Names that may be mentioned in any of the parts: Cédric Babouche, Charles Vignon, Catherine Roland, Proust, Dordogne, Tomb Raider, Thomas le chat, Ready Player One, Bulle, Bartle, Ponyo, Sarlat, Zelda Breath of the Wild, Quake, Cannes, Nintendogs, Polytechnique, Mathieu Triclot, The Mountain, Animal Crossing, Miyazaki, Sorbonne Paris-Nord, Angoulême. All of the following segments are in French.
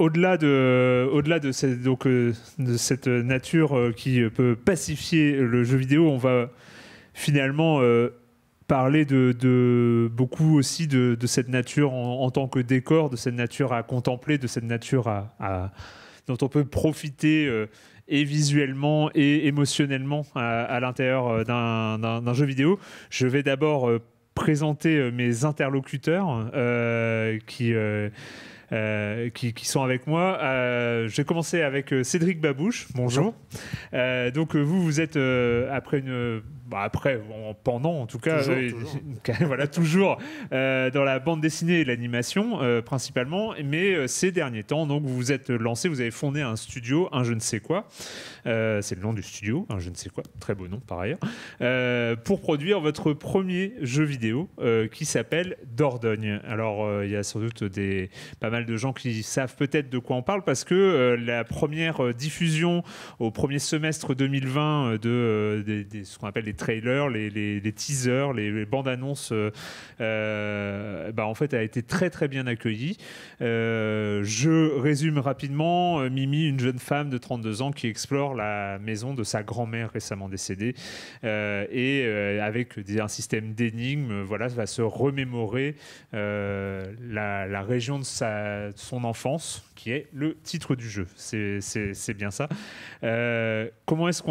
Au-delà de cette nature qui peut pacifier le jeu vidéo, on va finalement parler beaucoup aussi de cette nature en tant que décor, de cette nature à contempler, de cette nature dont on peut profiter et visuellement et émotionnellement à l'intérieur d'un jeu vidéo. Je vais d'abord présenter mes interlocuteurs qui sont avec moi. Je vais commencer avec Cédric Babouche. Bonjour. Donc vous êtes pendant, en tout cas, toujours dans la bande dessinée et l'animation principalement, mais ces derniers temps, donc vous vous êtes lancé, vous avez fondé un studio, un je ne sais quoi, c'est le nom du studio, un je ne sais quoi, très beau nom par ailleurs, pour produire votre premier jeu vidéo qui s'appelle Dordogne. Alors il y a sans doute pas mal de gens qui savent peut-être de quoi on parle, parce que la première diffusion au premier semestre 2020 de ce qu'on appelle les trailers, les teasers, les bandes annonces, en fait, a été très très bien accueillie. Je résume rapidement. Mimi, une jeune femme de 32 ans qui explore la maison de sa grand-mère récemment décédée, avec un système d'énigmes, voilà, va se remémorer la région de son enfance, qui est le titre du jeu. C'est bien ça. Comment est-ce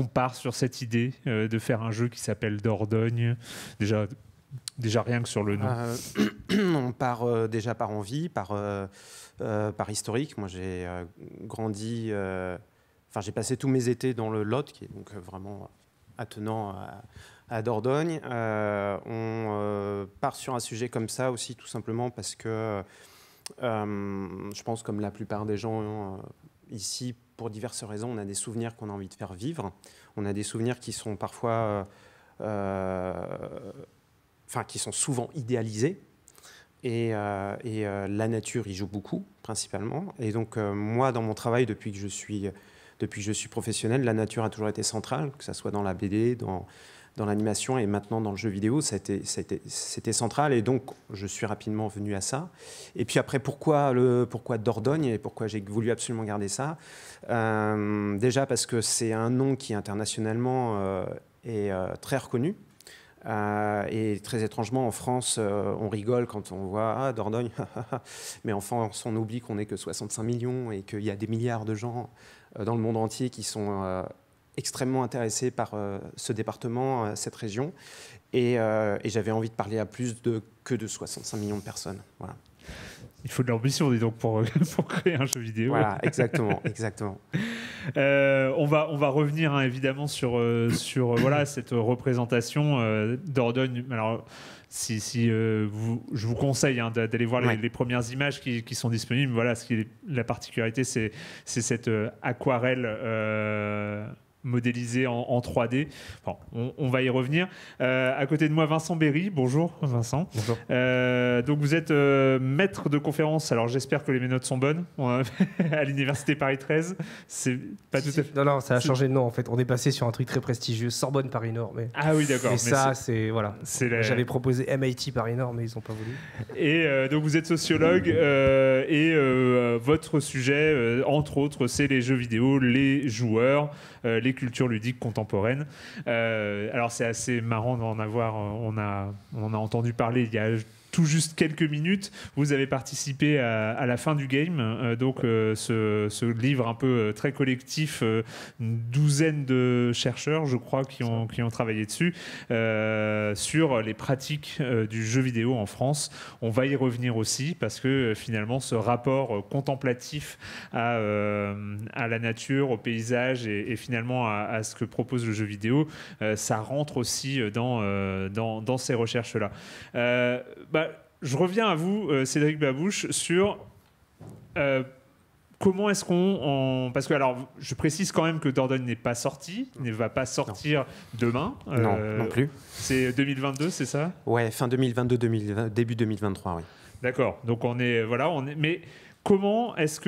qu'on part sur cette idée de faire un jeu qui s'appelle Dordogne ? Déjà rien que sur le nom. On part déjà par envie, par historique. Moi, j'ai grandi... Enfin, j'ai passé tous mes étés dans le Lot, qui est donc vraiment attenant à Dordogne. On part sur un sujet comme ça aussi, tout simplement, parce que je pense, comme la plupart des gens ici, pour diverses raisons, on a des souvenirs qu'on a envie de faire vivre. On a des souvenirs qui sont parfois, qui sont souvent idéalisés. Et la nature y joue beaucoup, principalement. Et donc, moi, dans mon travail, depuis que je suis professionnel, la nature a toujours été centrale, que ce soit dans la BD, dans l'animation et maintenant dans le jeu vidéo, c'était central. Et donc, je suis rapidement venu à ça. Et puis après, pourquoi Dordogne et pourquoi j'ai voulu absolument garder ça, déjà parce que c'est un nom qui internationalement est très reconnu. Et très étrangement, en France, on rigole quand on voit « Ah, Dordogne !» Mais en France, on oublie qu'on n'est que 65 millions et qu'il y a des milliards de gens dans le monde entier qui sont... extrêmement intéressé par ce département, cette région. Et j'avais envie de parler à plus que de 65 millions de personnes. Voilà. Il faut de l'ambition, dis donc, pour créer un jeu vidéo. Voilà, exactement. exactement. On va revenir, hein, évidemment sur voilà, cette représentation Dordogne. Alors, je vous conseille, hein, d'aller voir les premières images qui sont disponibles. Voilà, la particularité, c'est cette aquarelle... modélisé en 3D. Bon, on va y revenir. À côté de moi, Vincent Berry. Bonjour, Vincent. Bonjour. Donc, vous êtes maître de conférence. Alors, j'espère que mes notes sont bonnes. À l'université Paris 13. C'est pas tout à fait... Non, ça a changé de nom, en fait. On est passé sur un truc très prestigieux, Sorbonne Paris-Nord. Mais... Ah oui, d'accord. Et ça, c'est... Voilà. J'avais proposé MIT Paris-Nord, mais ils n'ont pas voulu. Et donc, vous êtes sociologue. Votre sujet, entre autres, c'est les jeux vidéo, les joueurs, les cultures ludiques contemporaines. Alors c'est assez marrant d'en avoir, on a entendu parler il y a tout juste quelques minutes. Vous avez participé à la fin du game, ce livre un peu très collectif, une douzaine de chercheurs, je crois, qui ont travaillé dessus, sur les pratiques du jeu vidéo en France. On va y revenir aussi, parce que finalement, ce rapport contemplatif à la nature, au paysage et finalement à ce que propose le jeu vidéo, ça rentre aussi dans ces recherches-là. Je reviens à vous, Cédric Babouche, sur comment est-ce qu'on... Parce que, alors, je précise quand même que Dordogne n'est pas sorti, ne va pas sortir demain. Non, non plus. C'est 2022, c'est ça? Ouais, fin 2022, début 2023, oui. D'accord. Donc, mais comment est-ce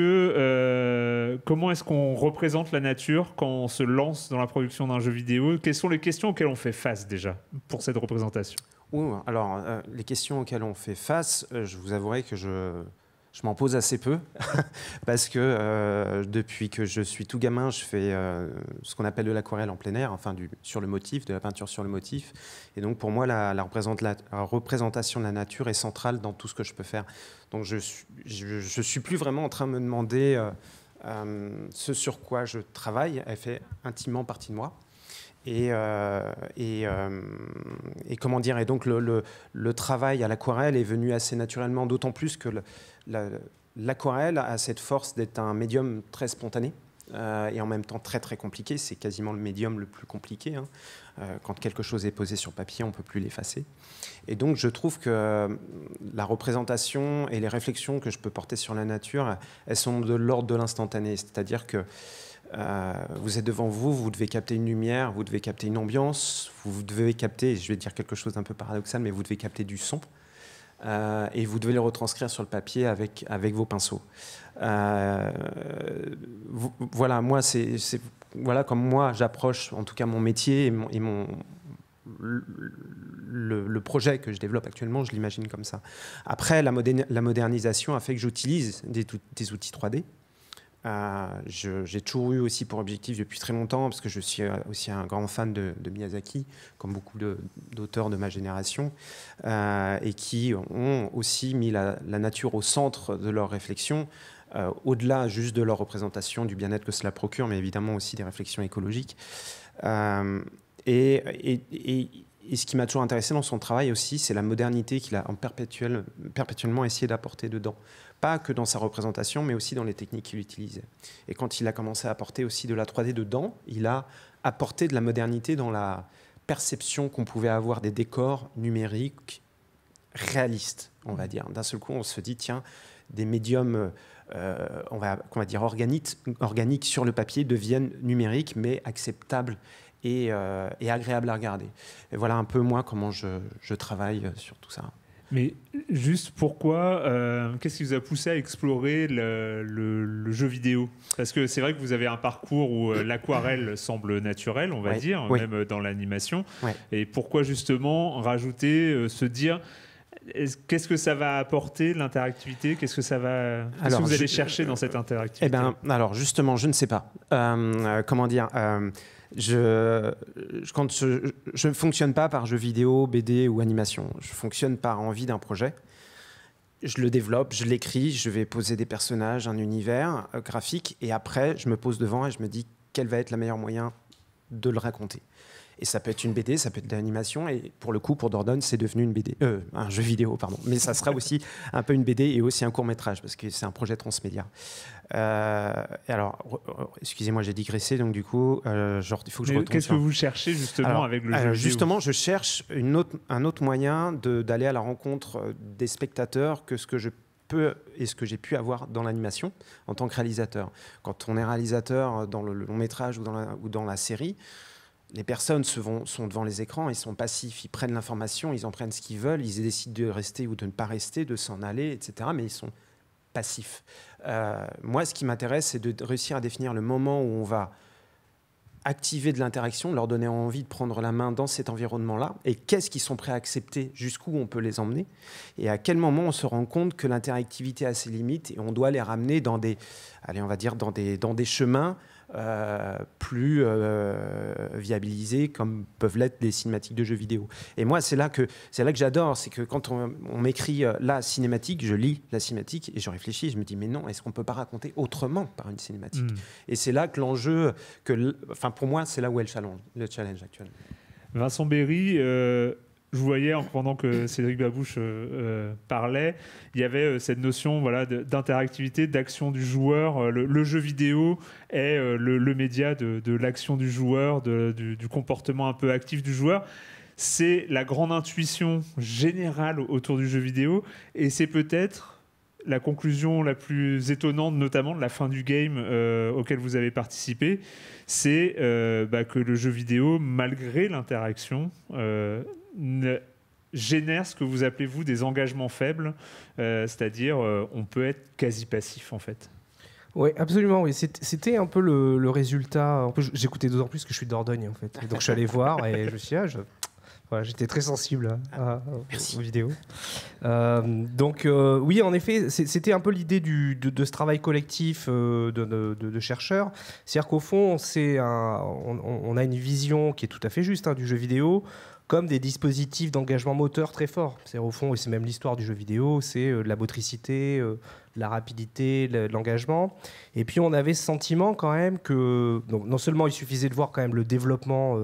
qu'on représente la nature quand on se lance dans la production d'un jeu vidéo? Quelles sont les questions auxquelles on fait face, déjà, pour cette représentation? Alors, les questions auxquelles on fait face, je vous avouerai que Je m'en pose assez peu parce que depuis que je suis tout gamin, je fais ce qu'on appelle de l'aquarelle en plein air, enfin sur le motif, de la peinture sur le motif. Et donc pour moi, la représentation de la nature est centrale dans tout ce que je peux faire. Donc je suis plus vraiment en train de me demander ce sur quoi je travaille. Elle fait intimement partie de moi. Et comment dire, et donc le travail à l'aquarelle est venu assez naturellement, d'autant plus que l'aquarelle a cette force d'être un médium très spontané et en même temps très très compliqué. C'est quasiment le médium le plus compliqué, hein. Quand quelque chose est posé sur papier, on ne peut plus l'effacer. Et donc je trouve que la représentation et les réflexions que je peux porter sur la nature, elles sont de l'ordre de l'instantané, c'est-à-dire que vous êtes devant vous, vous devez capter une lumière, vous devez capter une ambiance, vous devez capter, je vais dire quelque chose d'un peu paradoxal, mais vous devez capter du son et vous devez le retranscrire sur le papier avec vos pinceaux. Voilà, moi, voilà comme moi j'approche en tout cas mon métier et le projet que je développe actuellement, je l'imagine comme ça. Après, la modernisation a fait que j'utilise des outils 3D. J'ai toujours eu aussi pour objectif depuis très longtemps, parce que je suis aussi un grand fan de Miyazaki, comme beaucoup d'auteurs de ma génération, et qui ont aussi mis la nature au centre de leur réflexion, au-delà juste de leur représentation du bien-être que cela procure, mais évidemment aussi des réflexions écologiques. Et ce qui m'a toujours intéressé dans son travail aussi, c'est la modernité qu'il a perpétuellement essayé d'apporter dedans. Pas que dans sa représentation, mais aussi dans les techniques qu'il utilisait. Et quand il a commencé à apporter aussi de la 3D dedans, il a apporté de la modernité dans la perception qu'on pouvait avoir des décors numériques réalistes, on va dire. D'un seul coup, on se dit, tiens, des médiums, on va dire organiques sur le papier deviennent numériques, mais acceptables et agréables à regarder. Et voilà un peu, moi, comment je travaille sur tout ça. Mais juste pourquoi, qu'est-ce qui vous a poussé à explorer le jeu vidéo? Parce que c'est vrai que vous avez un parcours où l'aquarelle semble naturelle, on va dire, même dans l'animation. Ouais. Et pourquoi justement rajouter, se dire, qu'est-ce que ça va apporter, l'interactivité? Qu'est-ce que ça va... Qu'est-ce que vous allez chercher dans cette interactivité? Eh ben, alors justement, je ne sais pas. Comment dire, je ne fonctionne pas par jeu vidéo, BD ou animation. Je fonctionne par envie d'un projet. Je le développe, je l'écris, je vais poser des personnages, un univers graphique, et après, je me pose devant et je me dis quel va être le meilleur moyen de le raconter. Et ça peut être une BD, ça peut être de l'animation, et pour le coup, pour Dordogne, c'est devenu une BD, un jeu vidéo, pardon. Mais ça sera aussi un peu une BD et aussi un court-métrage, parce que c'est un projet transmédia. Alors, excusez-moi, j'ai digressé, donc du coup, il faut que je retourne. Qu'est-ce que vous cherchez justement avec le jeu vidéo? Justement, je cherche un autre moyen d'aller à la rencontre des spectateurs que ce que je peux et ce que j'ai pu avoir dans l'animation en tant que réalisateur. Quand on est réalisateur dans le long-métrage ou dans la série, les personnes sont devant les écrans, ils sont passifs, ils prennent l'information, ils en prennent ce qu'ils veulent, ils décident de rester ou de ne pas rester, de s'en aller, etc. Mais ils sont passifs. Moi, ce qui m'intéresse, c'est de réussir à définir le moment où on va activer de l'interaction, leur donner envie de prendre la main dans cet environnement-là, et qu'est-ce qu'ils sont prêts à accepter, jusqu'où on peut les emmener, et à quel moment on se rend compte que l'interactivité a ses limites, et on doit les ramener dans des, allez, on va dire, dans des chemins plus viabilisés, comme peuvent l'être des cinématiques de jeux vidéo. Et moi, c'est là que j'adore, c'est que quand on m'écrit la cinématique, je lis la cinématique et je réfléchis, et je me dis mais non, est-ce qu'on peut pas raconter autrement par une cinématique? Et c'est là que l'enjeu, enfin pour moi, c'est là où est le challenge actuel. Vincent Berry. Je voyais, pendant que Cédric Babouche parlait, il y avait cette notion d'interactivité, d'action du joueur. Le jeu vidéo est le média de l'action du joueur, du comportement un peu actif du joueur. C'est la grande intuition générale autour du jeu vidéo. Et c'est peut-être la conclusion la plus étonnante, notamment de la fin du game auquel vous avez participé. C'est que le jeu vidéo, malgré l'interaction, génère ce que vous appelez vous des engagements faibles, c'est-à-dire on peut être quasi passif en fait. Oui, absolument. Oui. C'était un peu le résultat. J'écoutais d'autant plus que je suis de Dordogne en fait, donc je suis allé voir et je me suis dit, Voilà, j'étais très sensible aux vidéos. Donc oui, en effet, c'était un peu l'idée de ce travail collectif de chercheurs. C'est-à-dire qu'au fond, on a une vision qui est tout à fait juste du jeu vidéo, comme des dispositifs d'engagement moteur très forts. C'est-à-dire au fond, et c'est même l'histoire du jeu vidéo, c'est de la motricité, de la rapidité, de l'engagement. Et puis on avait ce sentiment quand même que non seulement il suffisait de voir quand même le développement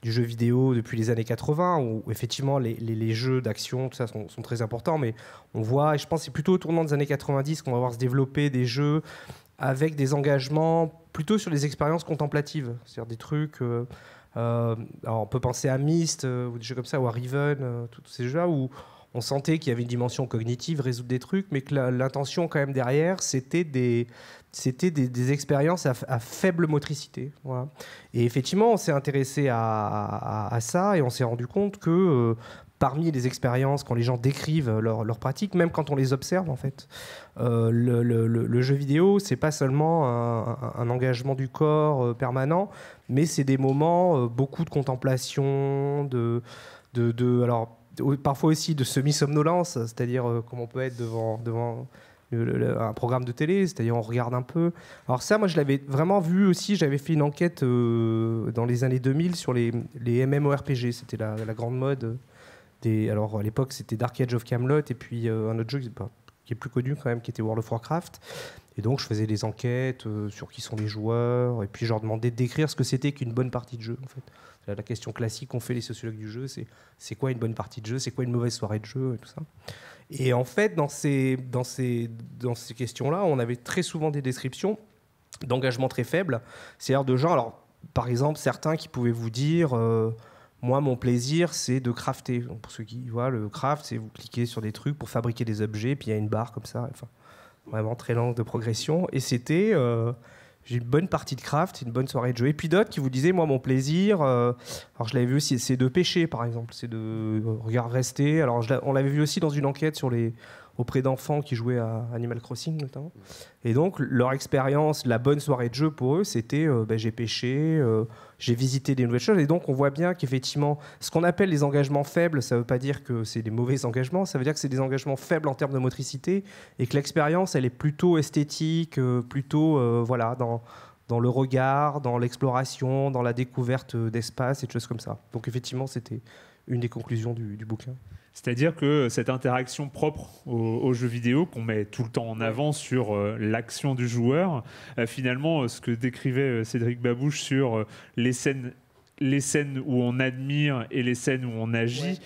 du jeu vidéo depuis les années 80, où effectivement les jeux d'action, tout ça, sont très importants, mais on voit, et je pense que c'est plutôt au tournant des années 90 qu'on va voir se développer des jeux avec des engagements plutôt sur des expériences contemplatives, c'est-à-dire des trucs... alors on peut penser à Myst ou des jeux comme ça, ou à Riven, tous ces jeux-là où on sentait qu'il y avait une dimension cognitive, résoudre des trucs, mais que l'intention quand même derrière, c'était des expériences à faible motricité. Voilà. Et effectivement, on s'est intéressé à ça et on s'est rendu compte que parmi les expériences, quand les gens décrivent leurs pratiques, même quand on les observe, en fait, le jeu vidéo, c'est pas seulement un engagement du corps permanent, mais c'est des moments, beaucoup de contemplation, alors, parfois aussi de semi-somnolence, c'est-à-dire comme on peut être devant un programme de télé, c'est-à-dire on regarde un peu. Alors ça, moi, je l'avais vraiment vu aussi, j'avais fait une enquête dans les années 2000 sur les MMORPG, c'était la grande mode. Alors à l'époque, c'était Dark Age of Camelot et puis un autre jeu qui est plus connu quand même, qui était World of Warcraft. Et donc, je faisais des enquêtes sur qui sont les joueurs et puis je leur demandais de décrire ce que c'était qu'une bonne partie de jeu, en fait. La question classique qu'ont fait les sociologues du jeu, c'est quoi une bonne partie de jeu, c'est quoi une mauvaise soirée de jeu et tout ça. Et en fait, dans ces questions-là, on avait très souvent des descriptions d'engagement très faibles, c'est-à-dire de gens, alors par exemple, certains qui pouvaient vous dire... moi, mon plaisir, c'est de crafter. Donc, pour ceux qui voient, le craft, c'est vous cliquez sur des trucs pour fabriquer des objets, puis il y a une barre comme ça. Enfin, vraiment très lente de progression. Et c'était... j'ai une bonne partie de craft, une bonne soirée de jeu. Et puis d'autres qui vous disaient, moi, mon plaisir... alors, je l'avais vu aussi, c'est de pêcher, par exemple. C'est de rester. Alors, on l'avait vu aussi dans une enquête auprès d'enfants qui jouaient à Animal Crossing, notamment. Et donc, leur expérience, la bonne soirée de jeu pour eux, c'était j'ai pêché... j'ai visité des nouvelles choses et donc on voit bien qu'effectivement, ce qu'on appelle les engagements faibles, ça ne veut pas dire que c'est des mauvais engagements, ça veut dire que c'est des engagements faibles en termes de motricité et que l'expérience, elle est plutôt esthétique, plutôt voilà, dans le regard, dans l'exploration, dans la découverte d'espace et de choses comme ça. Donc effectivement, c'était une des conclusions du bouquin. C'est-à-dire que cette interaction propre aux jeux vidéo qu'on met tout le temps en avant sur l'action du joueur, finalement, ce que décrivait Cédric Babouche sur les scènes où on admire et les scènes où on agit,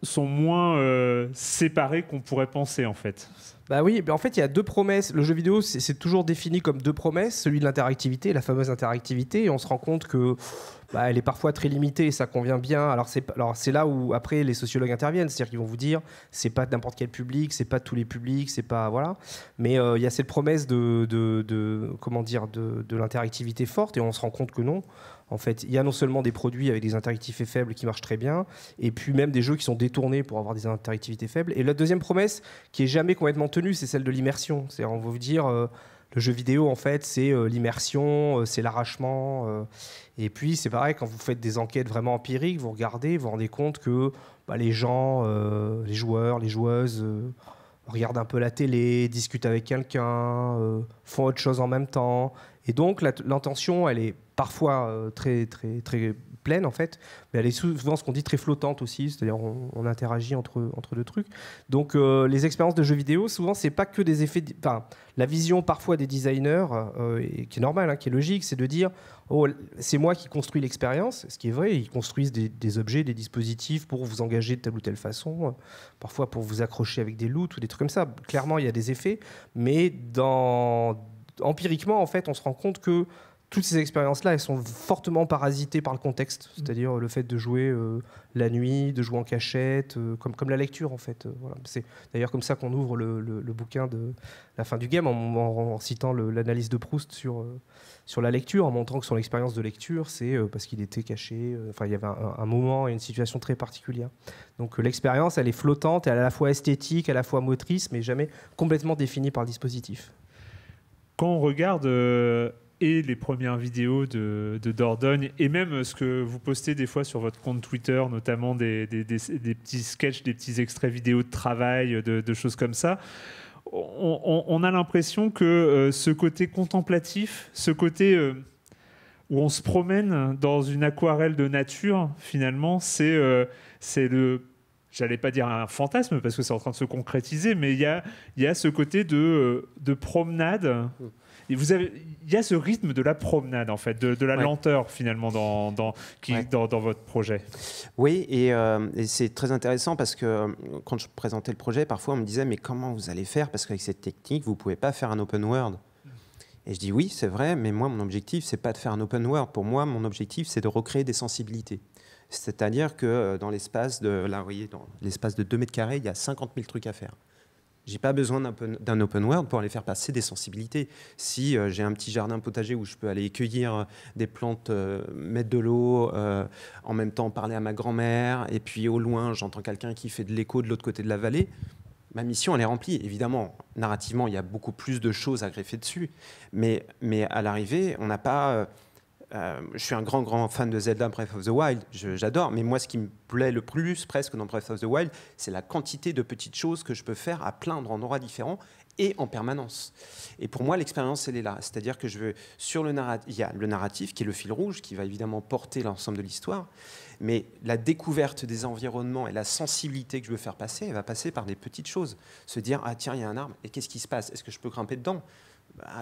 sont moins séparées qu'on pourrait penser, en fait. Bah oui, en fait, il y a deux promesses. Le jeu vidéo, c'est toujours défini comme deux promesses, celui de l'interactivité, la fameuse interactivité, et on se rend compte que... elle est parfois très limitée et ça convient bien. Alors c'est là où après les sociologues interviennent, c'est-à-dire qu'ils vont vous dire c'est pas n'importe quel public, c'est pas tous les publics, c'est pas voilà. Mais il y a cette promesse de l'interactivité forte et on se rend compte que non. En fait, il y a non seulement des produits avec des interactivités faibles qui marchent très bien, et puis même des jeux qui sont détournés pour avoir des interactivités faibles. Et la deuxième promesse qui est jamais complètement tenue, c'est celle de l'immersion. C'est-à-dire on va vous dire le jeu vidéo, en fait, c'est l'immersion, c'est l'arrachement. Et puis, c'est pareil, quand vous faites des enquêtes vraiment empiriques, vous regardez, vous vous rendez compte que les gens, les joueurs, les joueuses, regardent un peu la télé, discutent avec quelqu'un, font autre chose en même temps. Et donc, l'intention, elle est parfois très, très, très pleine, en fait, mais elle est souvent, ce qu'on dit, très flottante aussi, c'est-à-dire on interagit entre deux trucs. Donc, les expériences de jeux vidéo, souvent, c'est pas que des effets... la vision parfois des designers, qui est normale, qui est logique, c'est de dire « oh, c'est moi qui construis l'expérience », ce qui est vrai, ils construisent des objets, des dispositifs pour vous engager de telle ou telle façon, parfois pour vous accrocher avec des loots ou des trucs comme ça. Clairement, il y a des effets, mais empiriquement, en fait, on se rend compte que toutes ces expériences-là, elles sont fortement parasitées par le contexte, c'est-à-dire le fait de jouer la nuit, de jouer en cachette, comme la lecture, en fait. Voilà. C'est d'ailleurs comme ça qu'on ouvre le bouquin de la fin du game, en citant l'analyse de Proust sur la lecture, en montrant que son expérience de lecture, c'est parce qu'il était caché, il y avait un moment et une situation très particulière. Donc l'expérience, elle est flottante, elle est à la fois esthétique, à la fois motrice, mais jamais complètement définie par le dispositif. Quand on regarde et les premières vidéos de Dordogne, et même ce que vous postez des fois sur votre compte Twitter, notamment des petits sketchs, des petits extraits vidéo de travail, de choses comme ça. On a l'impression que ce côté contemplatif, ce côté où on se promène dans une aquarelle de nature, finalement, c'est le... J'allais pas dire un fantasme parce que c'est en train de se concrétiser, mais il y a ce côté de promenade. Et il y a ce rythme de la promenade, en fait, de la lenteur, finalement, dans votre projet. Oui, et c'est très intéressant parce que quand je présentais le projet, parfois on me disait « Mais comment vous allez faire? Parce qu'avec cette technique, vous ne pouvez pas faire un open world. » Et je dis « Oui, c'est vrai, mais moi, mon objectif, ce n'est pas de faire un open world. Pour moi, mon objectif, c'est de recréer des sensibilités. » C'est-à-dire que dans l'espace de, là, vous voyez, dans l'espace de 2 mètres carrés, il y a 50 000 trucs à faire. Je n'ai pas besoin d'un open world pour aller faire passer des sensibilités. Si j'ai un petit jardin potager où je peux aller cueillir des plantes, mettre de l'eau, en même temps parler à ma grand-mère, et puis au loin, j'entends quelqu'un qui fait de l'écho de l'autre côté de la vallée, ma mission, elle est remplie. Évidemment, narrativement, il y a beaucoup plus de choses à greffer dessus. Mais à l'arrivée, on n'a pas... je suis un grand fan de Zelda Breath of the Wild, j'adore, mais moi ce qui me plaît le plus presque dans Breath of the Wild, c'est la quantité de petites choses que je peux faire à plein d'endroits différents et en permanence. Et pour moi l'expérience elle est là, c'est-à-dire que je veux, il y a le narratif qui est le fil rouge, qui va évidemment porter l'ensemble de l'histoire, mais la découverte des environnements et la sensibilité que je veux faire passer, elle va passer par des petites choses. Se dire, ah tiens il y a un arbre, et qu'est-ce qui se passe? Est-ce que je peux grimper dedans?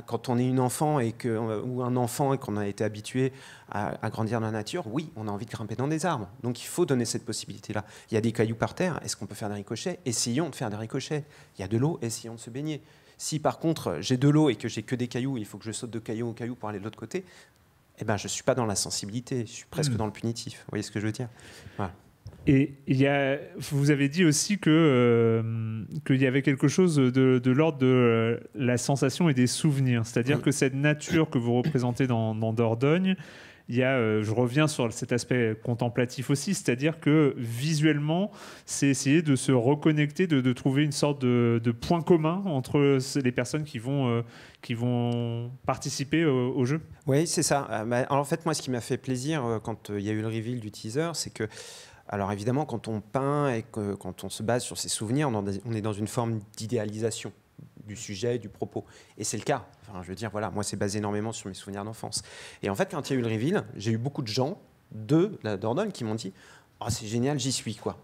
Quand on est une enfant ou un enfant et qu'on a été habitué à grandir dans la nature, oui, on a envie de grimper dans des arbres. Donc il faut donner cette possibilité-là. Il y a des cailloux par terre, est-ce qu'on peut faire des ricochets? Essayons de faire des ricochets. Il y a de l'eau, essayons de se baigner. Si par contre j'ai de l'eau et que j'ai que des cailloux, il faut que je saute de caillou en caillou pour aller de l'autre côté, eh ben, je ne suis pas dans la sensibilité, je suis presque dans le punitif. Vous voyez ce que je veux dire? Voilà. Et vous avez dit aussi qu'il y avait quelque chose de l'ordre de la sensation et des souvenirs. C'est-à-dire que cette nature que vous représentez dans Dordogne, je reviens sur cet aspect contemplatif aussi, c'est-à-dire que visuellement, c'est essayer de se reconnecter, de trouver une sorte de point commun entre les personnes qui vont participer au jeu. Oui, c'est ça. Alors, en fait, moi, ce qui m'a fait plaisir quand il y a eu le reveal du teaser, c'est que... Alors évidemment, quand on peint et quand on se base sur ses souvenirs, on est dans une forme d'idéalisation du sujet, du propos. Et c'est le cas. Enfin, je veux dire, voilà, moi, c'est basé énormément sur mes souvenirs d'enfance. Et en fait, quand il y a eu le reveal, j'ai eu beaucoup de gens de la Dordogne qui m'ont dit « Ah, c'est génial, j'y suis, quoi ».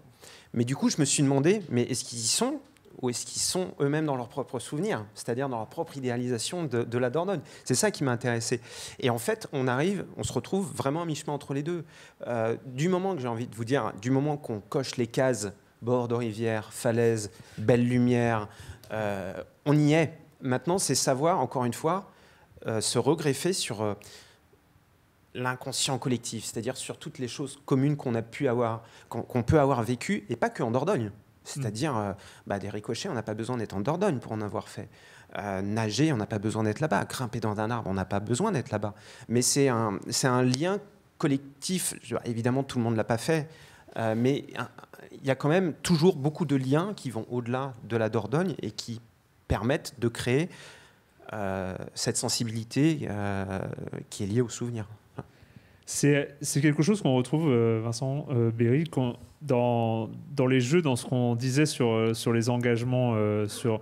Mais du coup, je me suis demandé, mais est-ce qu'ils y sont ? Ou est-ce qu'ils sont eux-mêmes dans leurs propres souvenirs, c'est-à-dire dans leur propre idéalisation de la Dordogne? C'est ça qui m'a intéressé. Et en fait, on se retrouve vraiment à mi-chemin entre les deux. Du moment que j'ai envie de vous dire, du moment qu'on coche les cases, bord de rivière, falaise, belle lumière, on y est. Maintenant, c'est savoir, encore une fois, se regreffer sur l'inconscient collectif, c'est-à-dire sur toutes les choses communes qu'on peut avoir vécues, et pas qu'en Dordogne. C'est-à-dire, des ricochets, on n'a pas besoin d'être en Dordogne pour en avoir fait. Nager, on n'a pas besoin d'être là-bas. Grimper dans un arbre, on n'a pas besoin d'être là-bas. Mais c'est un lien collectif. Évidemment, tout le monde ne l'a pas fait. Mais il y a quand même toujours beaucoup de liens qui vont au-delà de la Dordogne et qui permettent de créer cette sensibilité qui est liée au souvenir. C'est quelque chose qu'on retrouve, Vincent Berry, dans les jeux, dans ce qu'on disait sur les engagements, sur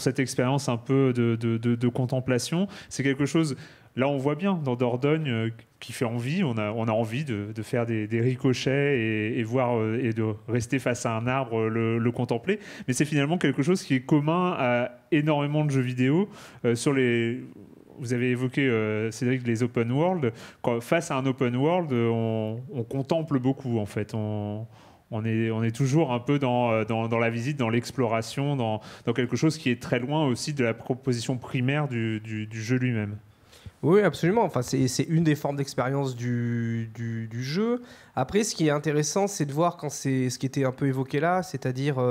cette expérience un peu de contemplation. C'est quelque chose, là on voit bien, dans Dordogne, qui fait envie. On a envie de faire des ricochets et de rester face à un arbre, le contempler. Mais c'est finalement quelque chose qui est commun à énormément de jeux vidéo. Vous avez évoqué, Cédric, les open world. Face à un open world, on contemple beaucoup, en fait. On est toujours un peu dans la visite, dans l'exploration, dans quelque chose qui est très loin aussi de la proposition primaire du jeu lui-même. Oui, absolument. Enfin, c'est une des formes d'expérience du jeu. Après, ce qui est intéressant, c'est de voir quand c'est ce qui était un peu évoqué là, c'est-à-dire...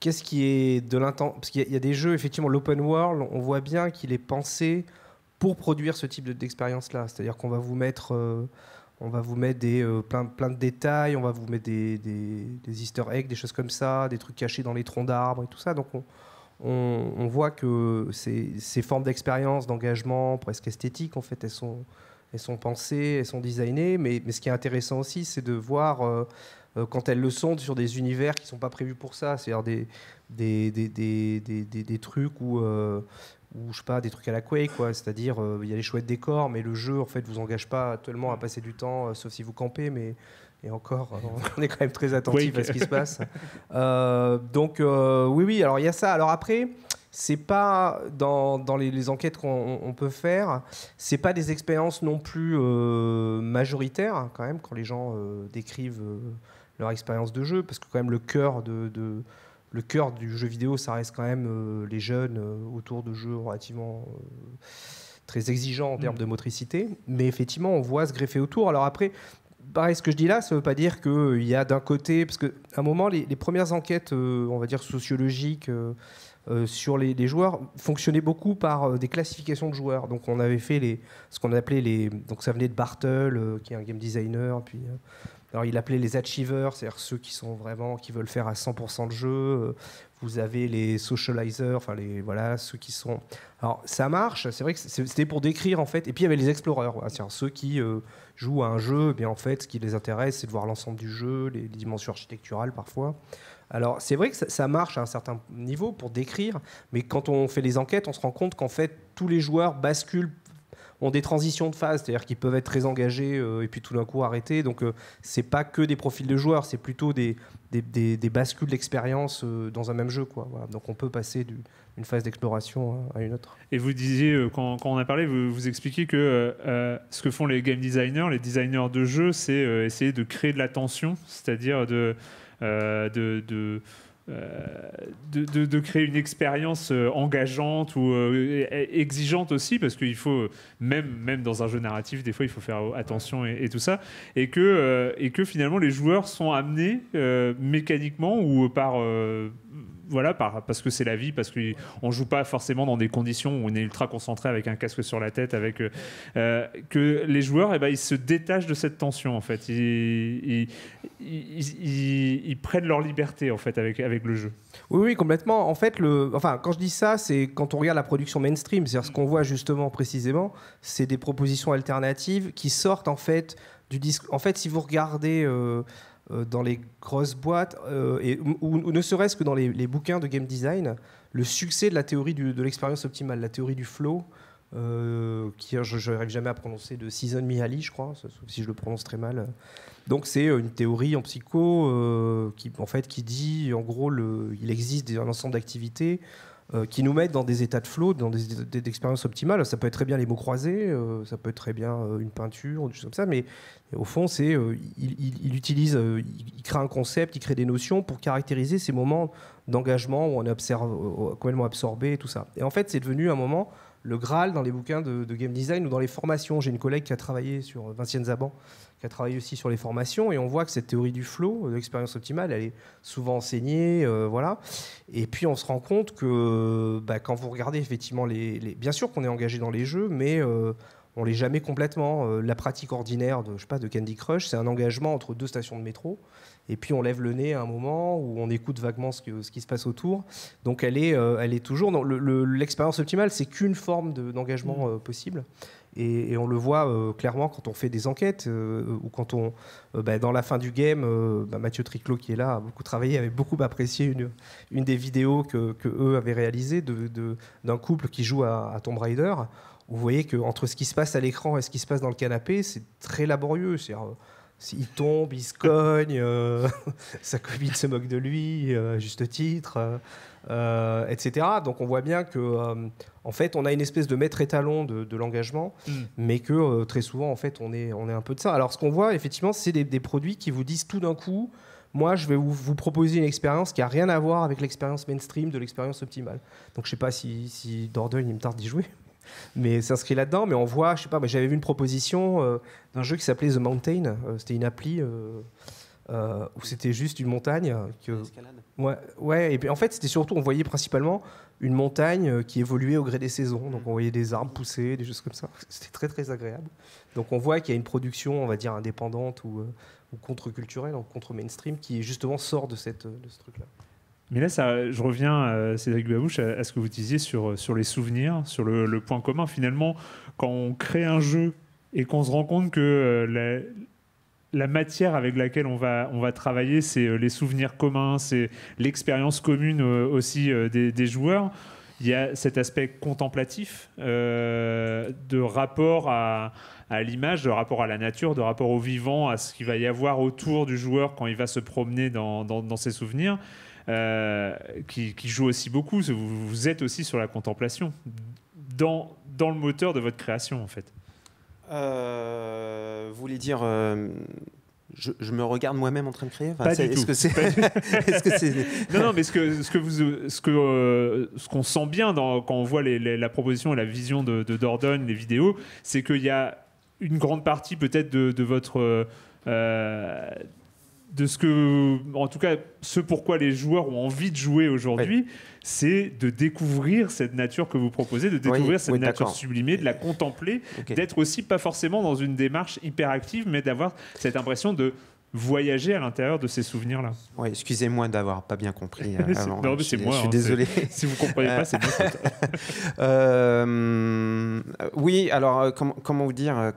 qu'est-ce qui est de l'intense? Parce qu'il y a des jeux, effectivement, l'open world, on voit bien qu'il est pensé pour produire ce type d'expérience-là. C'est-à-dire qu'on va vous mettre, plein de détails, on va vous mettre des easter eggs, des choses comme ça, des trucs cachés dans les troncs d'arbres et tout ça. Donc on, on voit que ces formes d'expérience, d'engagement, presque esthétique, en fait, elles sont pensées, elles sont designées, mais ce qui est intéressant aussi, c'est de voir quand elles le sont sur des univers qui ne sont pas prévus pour ça, c'est-à-dire des trucs où je sais pas, des trucs à la Quake, quoi, c'est-à-dire il y a les chouettes décors, mais le jeu, en fait, vous engage pas tellement à passer du temps, sauf si vous campez, mais... Et encore, on est quand même très attentif à ce qui se passe. Donc, oui, alors il y a ça. Alors après, c'est pas dans les enquêtes qu'on peut faire, c'est pas des expériences non plus majoritaires, quand même, quand les gens décrivent leur expérience de jeu, parce que quand même le cœur le cœur du jeu vidéo, ça reste quand même les jeunes autour de jeux relativement... très exigeants en termes de motricité. Mais effectivement, on voit se greffer autour. Alors après... Pareil, ce que je dis là, ça ne veut pas dire qu'il y a d'un côté... Parce qu'à un moment, les premières enquêtes, on va dire, sociologiques sur les joueurs fonctionnaient beaucoup par des classifications de joueurs. Donc, on avait fait ce qu'on appelait les... Donc, ça venait de Bartle, qui est un game designer. Puis, alors, il appelait les achievers, c'est-à-dire ceux qui veulent faire à 100% le jeu. Vous avez les socializers, enfin, voilà, ceux qui sont... Alors, ça marche, c'est vrai que c'était pour décrire, en fait. Et puis, il y avait les explorers, voilà, c'est-à-dire ceux qui... jouent à un jeu, eh bien en fait, ce qui les intéresse, c'est de voir l'ensemble du jeu, les dimensions architecturales parfois. Alors, c'est vrai que ça marche à un certain niveau pour décrire, mais quand on fait les enquêtes, on se rend compte qu'en fait, tous les joueurs basculent, ont des transitions de phase, c'est-à-dire qu'ils peuvent être très engagés et puis tout d'un coup arrêtés. Donc, c'est pas que des profils de joueurs, c'est plutôt des bascules d'expérience dans un même jeu, quoi. Voilà. Donc, on peut passer d'une phase d'exploration à une autre. Et vous disiez, quand on a parlé, vous expliquiez que ce que font les game designers, les designers de jeux, c'est essayer de créer de la tension, c'est-à-dire de créer une expérience engageante ou exigeante aussi, parce qu'il faut, même dans un jeu narratif, des fois il faut faire attention et tout ça, et que finalement les joueurs sont amenés mécaniquement ou par... Voilà, parce que c'est la vie, parce qu'on ne joue pas forcément dans des conditions où on est ultra concentré avec un casque sur la tête, avec, que les joueurs, eh ben, ils se détachent de cette tension, en fait. Ils prennent leur liberté, en fait, avec le jeu. Oui, complètement. En fait, quand je dis ça, c'est quand on regarde la production mainstream, c'est-à-dire ce qu'on voit justement précisément, c'est des propositions alternatives qui sortent, en fait, du disque. En fait, si vous regardez... dans les grosses boîtes, ou ne serait-ce que dans les bouquins de game design, le succès de la théorie de l'expérience optimale, la théorie du flow, qui je n'arrive jamais à prononcer, de Csikszentmihalyi, je crois, sauf si je le prononce très mal. Donc c'est une théorie en psycho qui dit, en gros, il existe un ensemble d'activités qui nous mettent dans des états de flow, dans des états d'expérience optimale. Ça peut être très bien les mots croisés, ça peut être très bien une peinture, ou des choses comme ça, mais au fond, il crée un concept, il crée des notions pour caractériser ces moments d'engagement où on est complètement absorbé et tout ça. Et en fait, c'est devenu un moment le Graal dans les bouquins de game design ou dans les formations. J'ai une collègue qui a travaillé sur Vincienne Zaban, qui a travaillé aussi sur les formations, et on voit que cette théorie du flow, de l'expérience optimale, elle est souvent enseignée, voilà. Et puis on se rend compte que quand vous regardez effectivement bien sûr qu'on est engagé dans les jeux, mais on l'est jamais complètement. La pratique ordinaire de Candy Crush, c'est un engagement entre deux stations de métro, et puis on lève le nez à un moment où on écoute vaguement ce qui se passe autour. Donc elle est toujours... L'expérience optimale, c'est qu'une forme d'engagement possible. Et on le voit clairement quand on fait des enquêtes ou quand on... dans la fin du game, Mathieu Triclot, qui est là, a beaucoup travaillé, avait beaucoup apprécié une des vidéos que eux avaient réalisées d'un couple qui joue à Tomb Raider. Vous voyez qu'entre ce qui se passe à l'écran et ce qui se passe dans le canapé, c'est très laborieux. Il tombe, il se cogne, sa copine se moque de lui, juste titre, etc. Donc on voit bien que, en fait, on a une espèce de maître étalon de l'engagement, mais que très souvent, en fait, on est un peu de ça. Alors ce qu'on voit, effectivement, c'est des produits qui vous disent tout d'un coup, moi, je vais vous proposer une expérience qui n'a rien à voir avec l'expérience mainstream de l'expérience optimale. Donc je ne sais pas si Dordogne, il me tarde d'y jouer, mais s'inscrit là-dedans. Mais on voit, je sais pas, j'avais vu une proposition d'un jeu qui s'appelait The Mountain. C'était une appli où c'était juste une montagne. L'escalade. Ouais. Et puis en fait, c'était surtout, on voyait principalement une montagne qui évoluait au gré des saisons. Donc on voyait des arbres pousser, des choses comme ça. C'était très très agréable. Donc on voit qu'il y a une production, on va dire, indépendante ou contre-culturelle, ou contre-mainstream, qui justement sort de ce truc-là. Mais là, ça, je reviens, Cédric Babouche, à ce que vous disiez sur les souvenirs, sur le point commun. Finalement, quand on crée un jeu et qu'on se rend compte que la matière avec laquelle on va travailler, c'est les souvenirs communs, c'est l'expérience commune aussi des joueurs. Il y a cet aspect contemplatif de rapport à l'image, de rapport à la nature, de rapport au vivant, à ce qu'il va y avoir autour du joueur quand il va se promener dans ses souvenirs, qui joue aussi beaucoup. Vous êtes aussi sur la contemplation, dans le moteur de votre création, en fait. Vous voulez dire... Je me regarde moi-même en train de créer. Enfin, est-ce que c'est non, mais ce qu'on sent bien quand on voit la proposition et la vision de Dordogne, les vidéos, c'est qu'il y a une grande partie peut-être de votre de ce que, en tout cas, ce pourquoi les joueurs ont envie de jouer aujourd'hui, ouais. C'est de découvrir cette nature que vous proposez, de découvrir cette nature sublimée, de la contempler, d'être aussi pas forcément dans une démarche hyperactive, mais d'avoir cette impression de voyager à l'intérieur de ces souvenirs-là. Oui, excusez-moi d'avoir pas bien compris. Avant. Non, mais c'est moi. Je suis désolé. Si vous comprenez pas, c'est moi. Oui, alors comment vous dire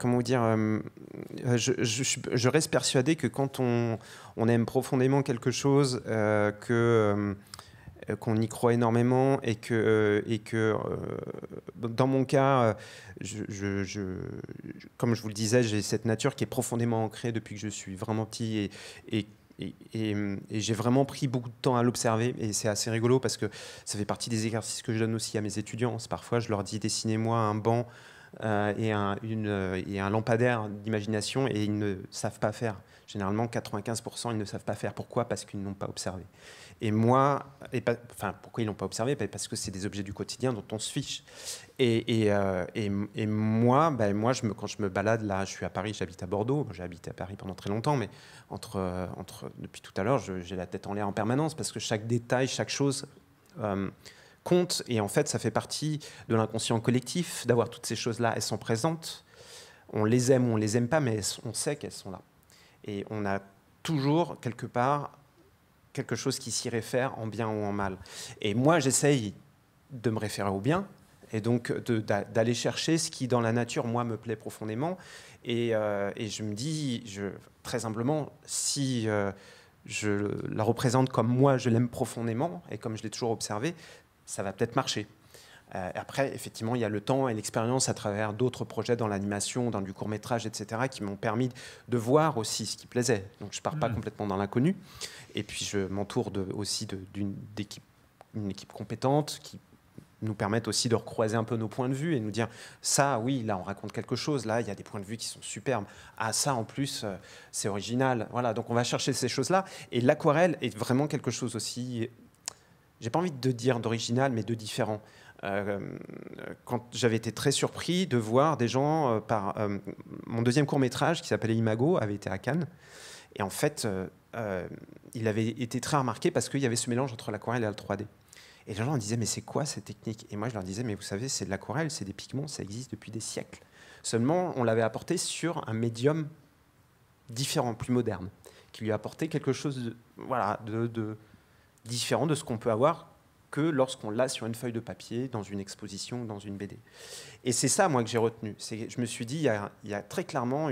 je reste persuadé que quand on aime profondément quelque chose, qu'on y croit énormément et que dans mon cas, comme je vous le disais, j'ai cette nature qui est profondément ancrée depuis que je suis vraiment petit et j'ai vraiment pris beaucoup de temps à l'observer, et c'est assez rigolo parce que ça fait partie des exercices que je donne aussi à mes étudiants. Parfois, je leur dis: dessinez-moi un banc et un lampadaire d'imagination, et ils ne savent pas faire. Généralement, 95%, ils ne savent pas faire. Pourquoi? Parce qu'ils n'ont pas observé. Et moi, pourquoi ils l'ont pas observé? Parce que c'est des objets du quotidien dont on se fiche. Et moi, quand je me balade, là, je suis à Paris, j'habite à Bordeaux. J'ai habité à Paris pendant très longtemps, mais depuis tout à l'heure, j'ai la tête en l'air en permanence parce que chaque détail, chaque chose compte. Et en fait, ça fait partie de l'inconscient collectif d'avoir toutes ces choses-là. Elles sont présentes. On les aime ou on les aime pas, mais on sait qu'elles sont là. Et on a toujours, quelque part, quelque chose qui s'y réfère en bien ou en mal. Et moi, j'essaye de me référer au bien, et donc d'aller chercher ce qui, dans la nature, moi, me plaît profondément. Et je me dis, très humblement, si je la représente comme moi, je l'aime profondément, et comme je l'ai toujours observé, ça va peut-être marcher. Après, effectivement, il y a le temps et l'expérience à travers d'autres projets dans l'animation, dans du court-métrage, etc., qui m'ont permis de voir aussi ce qui plaisait. Donc, je ne pars pas complètement dans l'inconnu. Et puis, je m'entoure aussi d'une équipe compétente qui nous permettent aussi de recroiser un peu nos points de vue et nous dire: ça, oui, là, on raconte quelque chose. Là, il y a des points de vue qui sont superbes. Ah, ça, en plus, c'est original. Voilà, donc on va chercher ces choses-là. Et l'aquarelle est vraiment quelque chose aussi... J'ai pas envie de dire d'original, mais de différent. Quand j'avais été très surpris de voir des gens mon deuxième court-métrage, qui s'appelait Imago, avait été à Cannes. Et en fait, il avait été très remarqué parce qu'il y avait ce mélange entre l'aquarelle et la 3D. Et les gens disaient: mais c'est quoi cette technique? Et moi, je leur disais: mais vous savez, c'est de l'aquarelle, c'est des pigments, ça existe depuis des siècles. Seulement, on l'avait apporté sur un médium différent, plus moderne, qui lui apportait quelque chose de différent de ce qu'on peut avoir que lorsqu'on l'a sur une feuille de papier, dans une exposition, dans une BD. Et c'est ça, moi, que j'ai retenu. Je me suis dit, il y a très clairement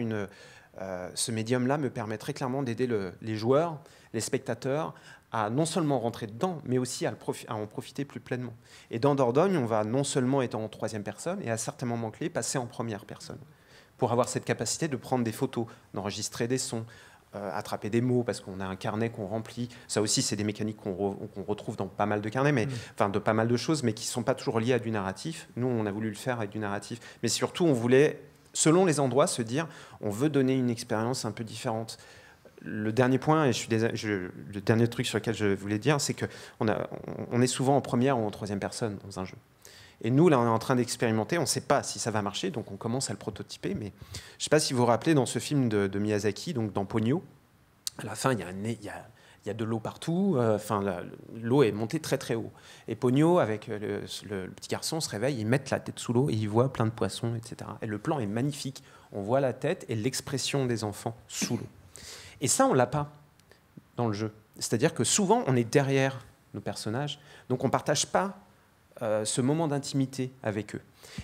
ce médium-là me permet très clairement d'aider les joueurs, les spectateurs, à non seulement rentrer dedans, mais aussi à en profiter plus pleinement. Et dans Dordogne, on va non seulement être en troisième personne, et à certains moments clés, passer en première personne, pour avoir cette capacité de prendre des photos, d'enregistrer des sons, attraper des mots, parce qu'on a un carnet qu'on remplit. Ça aussi, c'est des mécaniques qu'on retrouve dans pas mal de carnets, mais enfin de pas mal de choses, mais qui ne sont pas toujours liées à du narratif. Nous, on a voulu le faire avec du narratif, mais surtout, on voulait, selon les endroits, se dire: on veut donner une expérience un peu différente. Le dernier point, et le dernier truc sur lequel je voulais dire, c'est qu'on est souvent en première ou en troisième personne dans un jeu. Et nous, là, on est en train d'expérimenter. On ne sait pas si ça va marcher, donc on commence à le prototyper. Mais je ne sais pas si vous vous rappelez, dans ce film de Miyazaki, donc dans Ponyo, à la fin, il y a de l'eau partout. Enfin, l'eau est montée très, très haut. Et Ponyo, avec le petit garçon, se réveille, ils mettent la tête sous l'eau et ils voient plein de poissons, etc. Et le plan est magnifique. On voit la tête et l'expression des enfants sous l'eau. Et ça, on ne l'a pas dans le jeu. C'est-à-dire que souvent, on est derrière nos personnages. Donc, on ne partage pas ce moment d'intimité avec eux.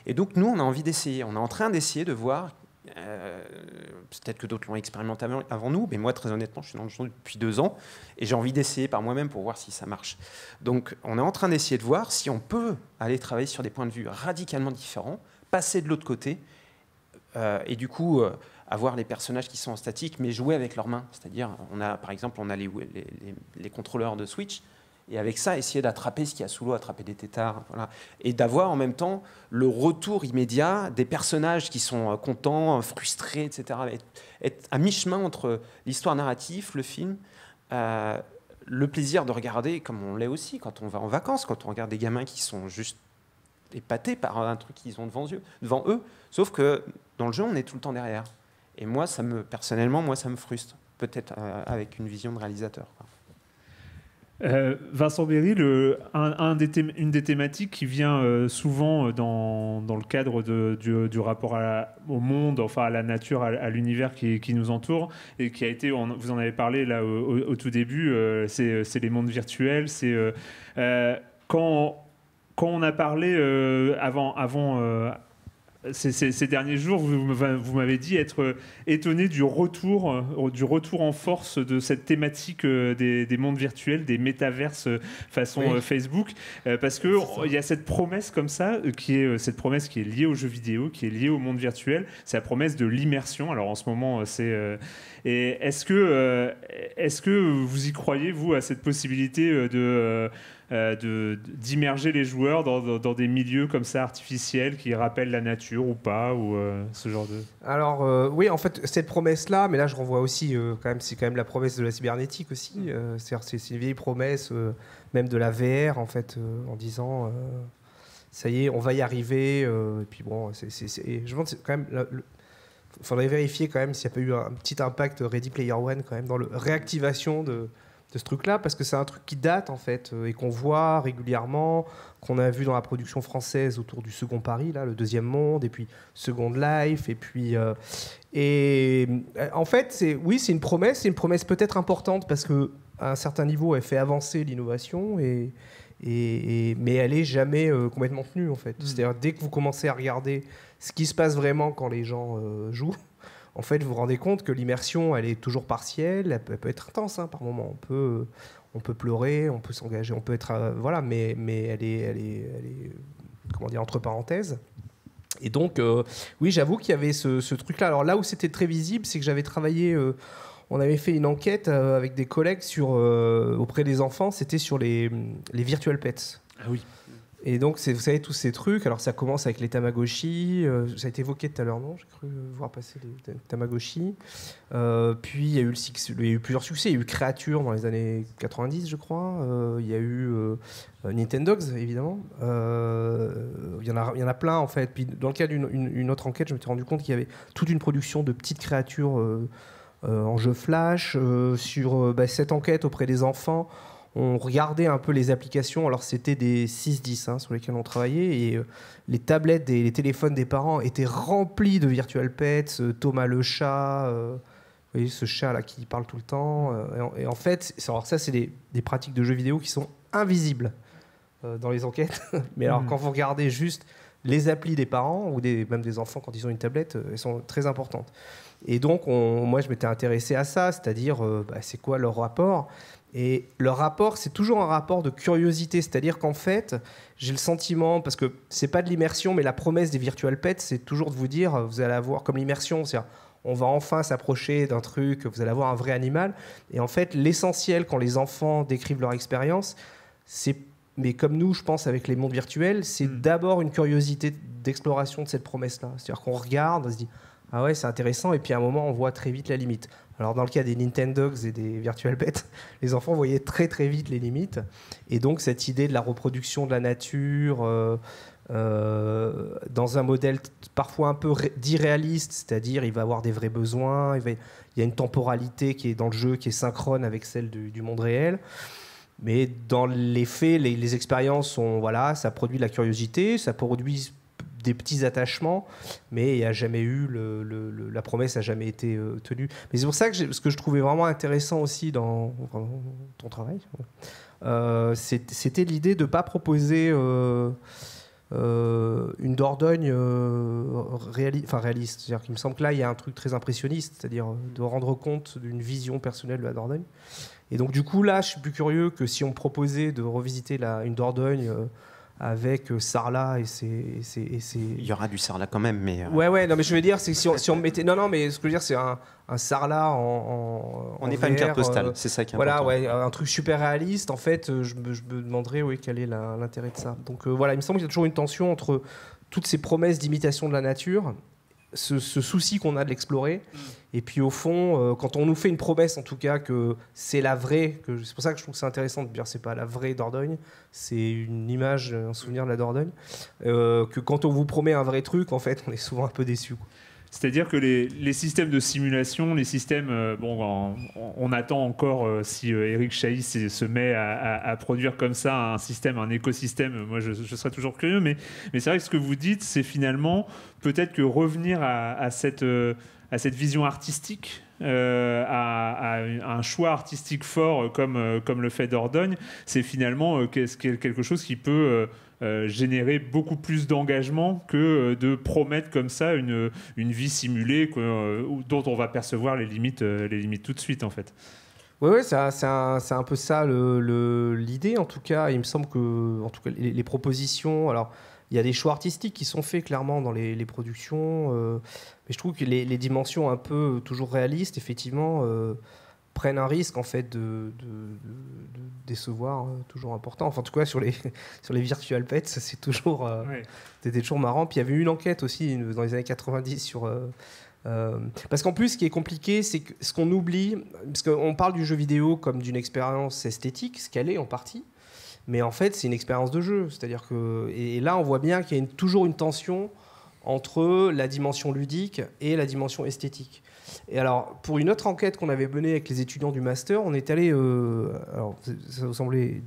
Et donc, nous, on a envie d'essayer. On est en train d'essayer de voir, peut-être que d'autres l'ont expérimenté avant nous, mais moi, très honnêtement, je suis dans le jeu depuis 2 ans, et j'ai envie d'essayer par moi-même pour voir si ça marche. Donc, on est en train d'essayer de voir si on peut aller travailler sur des points de vue radicalement différents, passer de l'autre côté, et du coup... avoir les personnages qui sont en statique, mais jouer avec leurs mains. C'est-à-dire, on a, par exemple, on a les contrôleurs de Switch, et avec ça, essayer d'attraper ce qu'il y a sous l'eau, attraper des têtards, voilà. Et d'avoir en même temps le retour immédiat des personnages qui sont contents, frustrés, etc. Être à mi-chemin entre l'histoire narrative, le film, le plaisir de regarder, comme on l'est aussi quand on va en vacances, quand on regarde des gamins qui sont juste épatés par un truc qu'ils ont devant eux, sauf que dans le jeu, on est tout le temps derrière. Et moi, personnellement, ça me frustre, peut-être avec une vision de réalisateur. Vincent Berry, une des thématiques qui vient souvent dans le cadre du rapport au monde, enfin à la nature, à l'univers qui nous entoure, et qui a été, vous en avez parlé là au tout début, c'est les mondes virtuels, c'est quand on a parlé avant ces derniers jours, vous m'avez dit être étonné du retour en force de cette thématique des mondes virtuels, des métaverses façon oui. Facebook, parce que il y a cette promesse comme ça, qui est liée aux jeux vidéo, qui est liée au monde virtuel, c'est la promesse de l'immersion. Alors en ce moment, et est-ce que vous y croyez, vous, à cette possibilité d'immerger les joueurs dans des milieux comme ça artificiels qui rappellent la nature ou pas, ou ce genre de... Alors oui, en fait cette promesse là, mais là je renvoie aussi c'est quand même la promesse de la cybernétique aussi, c'est une vieille promesse même de la VR en fait, en disant ça y est, on va y arriver, et puis bon, je me demande quand même, il faudrait vérifier quand même s'il n'y a pas eu un petit impact Ready Player One quand même dans la réactivation de ce truc-là, parce que c'est un truc qui date en fait, et qu'on voit régulièrement, qu'on a vu dans la production française autour du Second Paris, là, le Deuxième Monde, et puis Second Life, et puis en fait c'est une promesse, peut-être importante, parce que à un certain niveau elle fait avancer l'innovation, mais elle est jamais complètement tenue en fait. C'est-à-dire dès que vous commencez à regarder ce qui se passe vraiment quand les gens jouent, en fait, vous vous rendez compte que l'immersion, elle est toujours partielle, elle peut être intense par moment. On peut pleurer, on peut s'engager, on peut être... voilà, mais elle est, comment dire, entre parenthèses. Et donc, oui, j'avoue qu'il y avait ce truc-là. Alors là où c'était très visible, c'est que j'avais travaillé... on avait fait une enquête avec des collègues auprès des enfants, c'était sur les virtual pets. Ah oui. Et donc, vous savez, tous ces trucs, alors ça commence avec les Tamagotchi, ça a été évoqué tout à l'heure, non? J'ai cru voir passer les Tamagotchi. Puis, il y a eu plusieurs succès. Il y a eu Créature dans les années 90, je crois. Il y a eu Nintendogs, évidemment. Il y en a plein, en fait. Puis, dans le cas d'une autre enquête, je me suis rendu compte qu'il y avait toute une production de petites créatures en jeu flash. Cette enquête auprès des enfants, on regardait un peu les applications, alors c'était des 6-10 sur lesquels on travaillait, et les tablettes, les téléphones des parents étaient remplis de virtual pets, Thomas le chat, vous voyez ce chat là qui parle tout le temps, et en fait, alors ça c'est des pratiques de jeux vidéo qui sont invisibles dans les enquêtes, mais alors quand vous regardez juste les applis des parents, ou même des enfants quand ils ont une tablette, elles sont très importantes. Et donc moi je m'étais intéressé à ça, c'est-à-dire c'est quoi leur rapport? Et leur rapport, c'est toujours un rapport de curiosité, c'est-à-dire qu'en fait, j'ai le sentiment, parce que c'est pas de l'immersion, mais la promesse des virtual pets, c'est toujours de vous dire, vous allez avoir comme l'immersion, c'est-à-dire on va enfin s'approcher d'un truc, vous allez avoir un vrai animal. Et en fait, l'essentiel quand les enfants décrivent leur expérience, c'est, mais comme nous, je pense, avec les mondes virtuels, c'est d'abord une curiosité d'exploration de cette promesse-là, c'est-à-dire qu'on regarde, on se dit ah ouais, c'est intéressant, et puis à un moment, on voit très vite la limite. Alors, dans le cas des Nintendogs et des Virtual Pets, les enfants voyaient très, très vite les limites. Et donc, cette idée de la reproduction de la nature dans un modèle parfois un peu d'irréaliste, c'est-à-dire il va avoir des vrais besoins, il y a une temporalité qui est dans le jeu, qui est synchrone avec celle du monde réel. Mais dans les faits, les expériences, ça produit de la curiosité, ça produit des petits attachements, mais il y a jamais eu la promesse n'a jamais été tenue. Mais c'est pour ça que ce que je trouvais vraiment intéressant aussi dans ton travail, c'était l'idée de ne pas proposer une Dordogne réaliste. C'est-à-dire qu'il me semble que là, il y a un truc très impressionniste, c'est-à-dire de rendre compte d'une vision personnelle de la Dordogne. Et donc, du coup, là, je suis plus curieux que si on me proposait de revisiter une Dordogne avec Sarlat et ses... Il y aura du Sarlat quand même, mais... Ouais, non, mais je veux dire, c'est que si on mettait... Non, mais ce que je veux dire, c'est un Sarlat en on n'est pas une carte postale, c'est ça qui est important. Voilà, ouais, un truc super réaliste. En fait, je me demanderais quel est l'intérêt de ça. Donc voilà, il me semble qu'il y a toujours une tension entre toutes ces promesses d'imitation de la nature, ce souci qu'on a de l'explorer, et puis au fond, quand on nous fait une promesse, en tout cas, que c'est la vraie, c'est pour ça que je trouve que c'est intéressant de dire c'est pas la vraie Dordogne, c'est une image, un souvenir de la Dordogne, que quand on vous promet un vrai truc, en fait, on est souvent un peu déçu. C'est-à-dire que les systèmes de simulation, les systèmes... on attend encore si Eric Chahi se met à produire comme ça un système, un écosystème. Moi, je serais toujours curieux. Mais c'est vrai que ce que vous dites, c'est finalement peut-être que revenir à cette vision artistique, à un choix artistique fort comme le fait Dordogne, c'est finalement quelque chose qui peut... générer beaucoup plus d'engagement que de promettre comme ça une vie simulée dont on va percevoir les limites tout de suite en fait. Oui, c'est un peu ça l'idée en tout cas. Il me semble que en tout cas, les propositions... Alors, il y a des choix artistiques qui sont faits clairement dans les productions, mais je trouve que les dimensions un peu toujours réalistes, effectivement... prennent un risque en fait de décevoir, toujours important. Enfin, en tout cas, sur les virtual pets, c'est toujours, c'était toujours marrant. Puis il y avait eu une enquête aussi dans les années 90 sur... parce qu'en plus, ce qui est compliqué, c'est que ce qu'on oublie, parce qu'on parle du jeu vidéo comme d'une expérience esthétique, ce qu'elle est en partie, mais en fait, c'est une expérience de jeu. C'est-à-dire que... Et là, on voit bien qu'il y a toujours une tension entre la dimension ludique et la dimension esthétique. Et alors, pour une autre enquête qu'on avait menée avec les étudiants du master, on est allé, alors ça vous semblait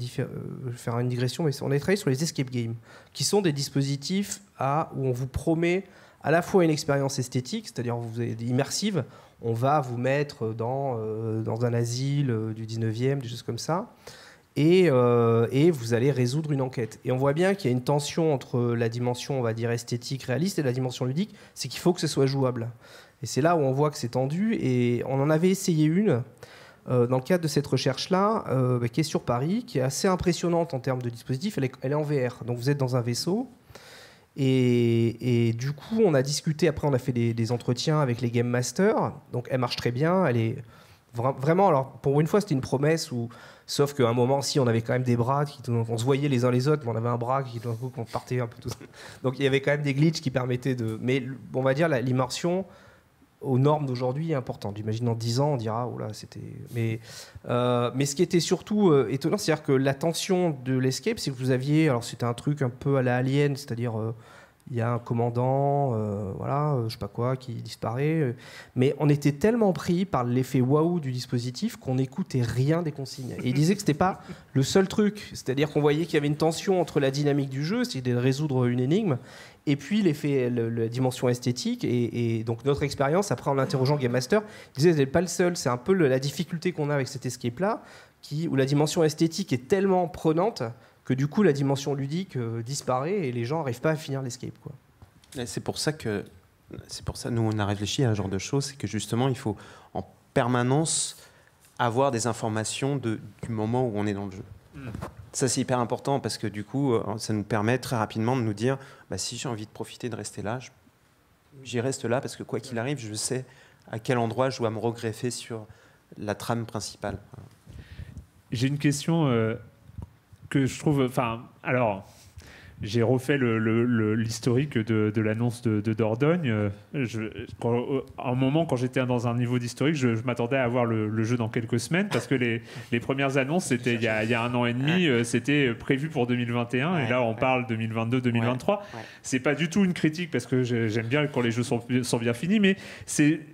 faire une digression, mais on est allé sur les escape games, qui sont des dispositifs où on vous promet à la fois une expérience esthétique, c'est-à-dire immersive, on va vous mettre dans un asile du 19e, des choses comme ça, et vous allez résoudre une enquête. Et on voit bien qu'il y a une tension entre la dimension, on va dire, esthétique, réaliste, et la dimension ludique, c'est qu'il faut que ce soit jouable. Et c'est là où on voit que c'est tendu. Et on en avait essayé une dans le cadre de cette recherche-là, qui est sur Paris, qui est assez impressionnante en termes de dispositif. Elle est en VR. Donc vous êtes dans un vaisseau. Et du coup, on a discuté. Après, on a fait des entretiens avec les Game Masters. Donc elle marche très bien. Elle est vraiment... Alors pour une fois, c'était une promesse où... Sauf qu'à un moment, si, on avait quand même des bras, on se voyait les uns les autres, mais on avait un bras qui, d'un coup, on partait un peu tout ça. Donc il y avait quand même des glitches qui permettaient de... Mais on va dire l'immersion... aux normes d'aujourd'hui est importante. J'imagine dans 10 ans, on dira, oh là, c'était... mais ce qui était surtout étonnant, c'est-à-dire que la tension de l'escape, c'est que vous aviez... Alors, c'était un truc un peu à la Alien, c'est-à-dire, il y a un commandant, je sais pas quoi, qui disparaît. Mais on était tellement pris par l'effet waouh du dispositif qu'on n'écoutait rien des consignes. Et il disait que c'était pas le seul truc. C'est-à-dire qu'on voyait qu'il y avait une tension entre la dynamique du jeu, c'est-à-dire de résoudre une énigme, et puis l'effet, la dimension esthétique, et donc notre expérience, après en interrogeant Game Master, il disait, vous n'êtes pas le seul, c'est un peu la difficulté qu'on a avec cet escape-là, où la dimension esthétique est tellement prenante que du coup la dimension ludique disparaît et les gens n'arrivent pas à finir l'escape, quoi. C'est pour ça que nous on a réfléchi à un genre de choses, c'est que justement il faut en permanence avoir des informations du moment où on est dans le jeu. Ça, c'est hyper important parce que du coup, ça nous permet très rapidement de nous dire si j'ai envie de profiter de rester là, j'y reste là parce que quoi qu'il arrive, je sais à quel endroit je dois me regreffer sur la trame principale. J'ai une question que je trouve... j'ai refait l'historique de l'annonce de Dordogne. À un moment, quand j'étais dans un niveau d'historique, je m'attendais à avoir le jeu dans quelques semaines parce que les premières annonces, c'était il y a 1 an et demi, c'était prévu pour 2021 et là, on parle 2022, 2023. C'est pas du tout une critique parce que j'aime bien quand les jeux sont bien finis, mais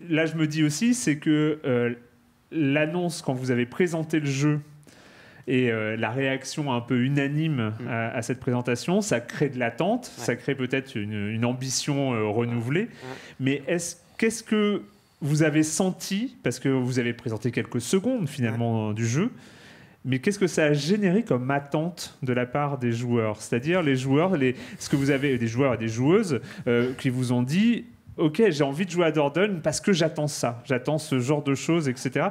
là, je me dis aussi, c'est que l'annonce, quand vous avez présenté le jeu, Et la réaction un peu unanime à cette présentation, ça crée de l'attente, ça crée peut-être une ambition renouvelée. Mais qu'est-ce que vous avez senti, parce que vous avez présenté quelques secondes finalement du jeu, mais qu'est-ce que ça a généré comme attente de la part des joueurs? C'est-à-dire les joueurs, ce que vous avez des joueurs et des joueuses qui vous ont dit « Ok, j'ai envie de jouer à Dordogne parce que j'attends ça, j'attends ce genre de choses, etc. »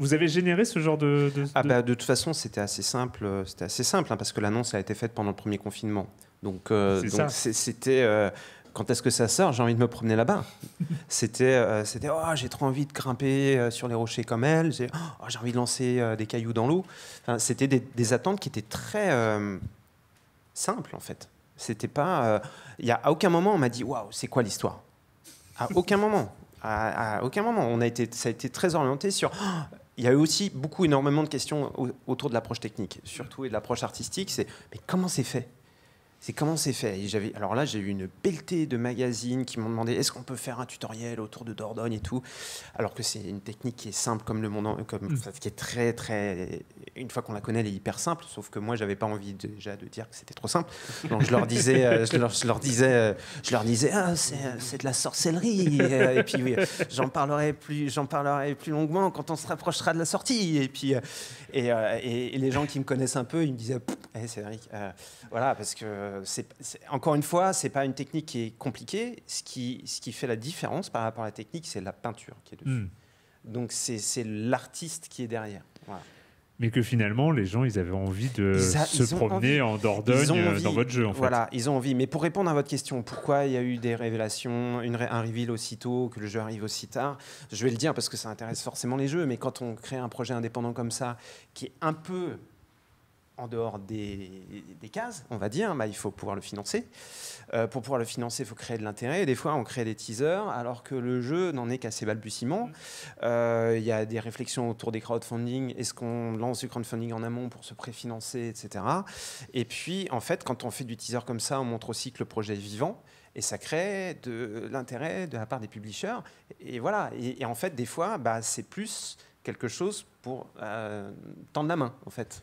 Vous avez généré ce genre de... Ah bah, de toute façon, c'était assez simple, hein, parce que l'annonce a été faite pendant le premier confinement. Donc c'était... quand est-ce que ça sort? J'ai envie de me promener là-bas. C'était, oh, j'ai trop envie de grimper sur les rochers comme elle. J'ai envie de lancer des cailloux dans l'eau. Enfin, c'était des attentes qui étaient très simples, en fait. C'était pas... à aucun moment, on m'a dit, waouh, c'est quoi l'histoire? À aucun moment. À aucun moment. Ça a été très orienté sur... Oh, il y a eu aussi énormément de questions autour de l'approche technique, surtout, et de l'approche artistique. C'est, mais comment c'est fait? Alors là, j'ai eu une pelletée de magazines qui m'ont demandé est-ce qu'on peut faire un tutoriel autour de Dordogne et tout, alors que c'est une technique qui est simple comme le monde, qui est très, une fois qu'on la connaît, elle est hyper simple. Sauf que moi, j'avais pas envie déjà de dire que c'était trop simple. Donc je leur disais, ah, c'est de la sorcellerie. Et puis oui, j'en parlerai plus longuement quand on se rapprochera de la sortie. Et puis et les gens qui me connaissent un peu, ils me disaient, hey, Cédric, voilà, parce que encore une fois, ce n'est pas une technique qui est compliquée. Ce qui fait la différence par rapport à la technique, c'est la peinture qui est dessus. Donc, c'est l'artiste qui est derrière. Voilà. Mais que finalement, les gens, ils avaient envie de se promener en Dordogne dans votre jeu. En fait. Voilà, ils ont envie. Mais pour répondre à votre question, pourquoi il y a eu des révélations, un reveal aussitôt, que le jeu arrive aussi tard, je vais le dire parce que ça intéresse forcément les jeux, mais quand on crée un projet indépendant comme ça, qui est un peu... en dehors des cases, on va dire, bah, il faut pouvoir le financer. Pour pouvoir le financer, il faut créer de l'intérêt. Des fois, on crée des teasers, alors que le jeu n'en est qu'à ses balbutiements. Il y a des réflexions autour des crowdfunding. Est-ce qu'on lance du crowdfunding en amont pour se préfinancer, etc. Et puis, en fait, quand on fait du teaser comme ça, on montre aussi que le projet est vivant. Et ça crée de l'intérêt de la part des publishers. Et voilà. Et en fait, des fois, bah, c'est plus quelque chose pour tendre la main, en fait.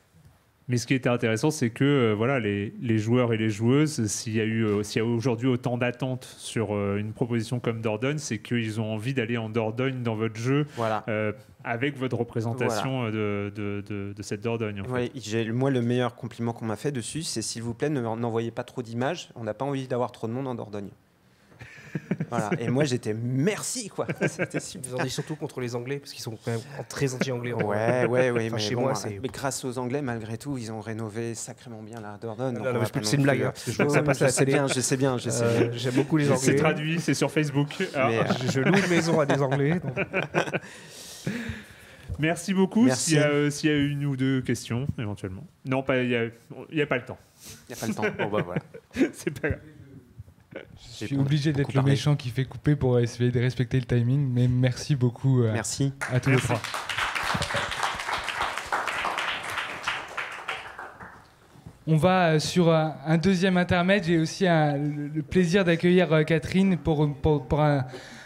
Mais ce qui était intéressant, c'est que voilà, les joueurs et les joueuses, s'il y a aujourd'hui autant d'attentes sur une proposition comme Dordogne, c'est qu'ils ont envie d'aller en Dordogne dans votre jeu, voilà. Avec votre représentation, voilà. de cette Dordogne. Ouais, moi, le meilleur compliment qu'on m'a fait dessus, c'est s'il vous plaît, n'envoyez pas trop d'images, on n'a pas envie d'avoir trop de monde en Dordogne. Voilà. Et moi j'étais merci, quoi. C'était super. Vous en dites surtout contre les Anglais parce qu'ils sont quand même très anti-anglais. Ouais. Enfin, mais chez moi, mais grâce aux Anglais, malgré tout, ils ont rénové sacrément bien la Dordogne. C'est une blague. Je sais bien. J'aime beaucoup les Anglais. C'est traduit, c'est sur Facebook. Je loue une maison à des Anglais. Donc... Merci beaucoup. S'il y a une ou deux questions éventuellement. Non, il n'y a pas le temps. Il n'y a pas le temps. Bon bah voilà. C'est pas grave. Je suis obligé d'être le méchant qui fait couper pour essayer de respecter le timing, mais merci beaucoup à tous les trois. On va sur un deuxième intermède. J'ai aussi le plaisir d'accueillir Catherine pour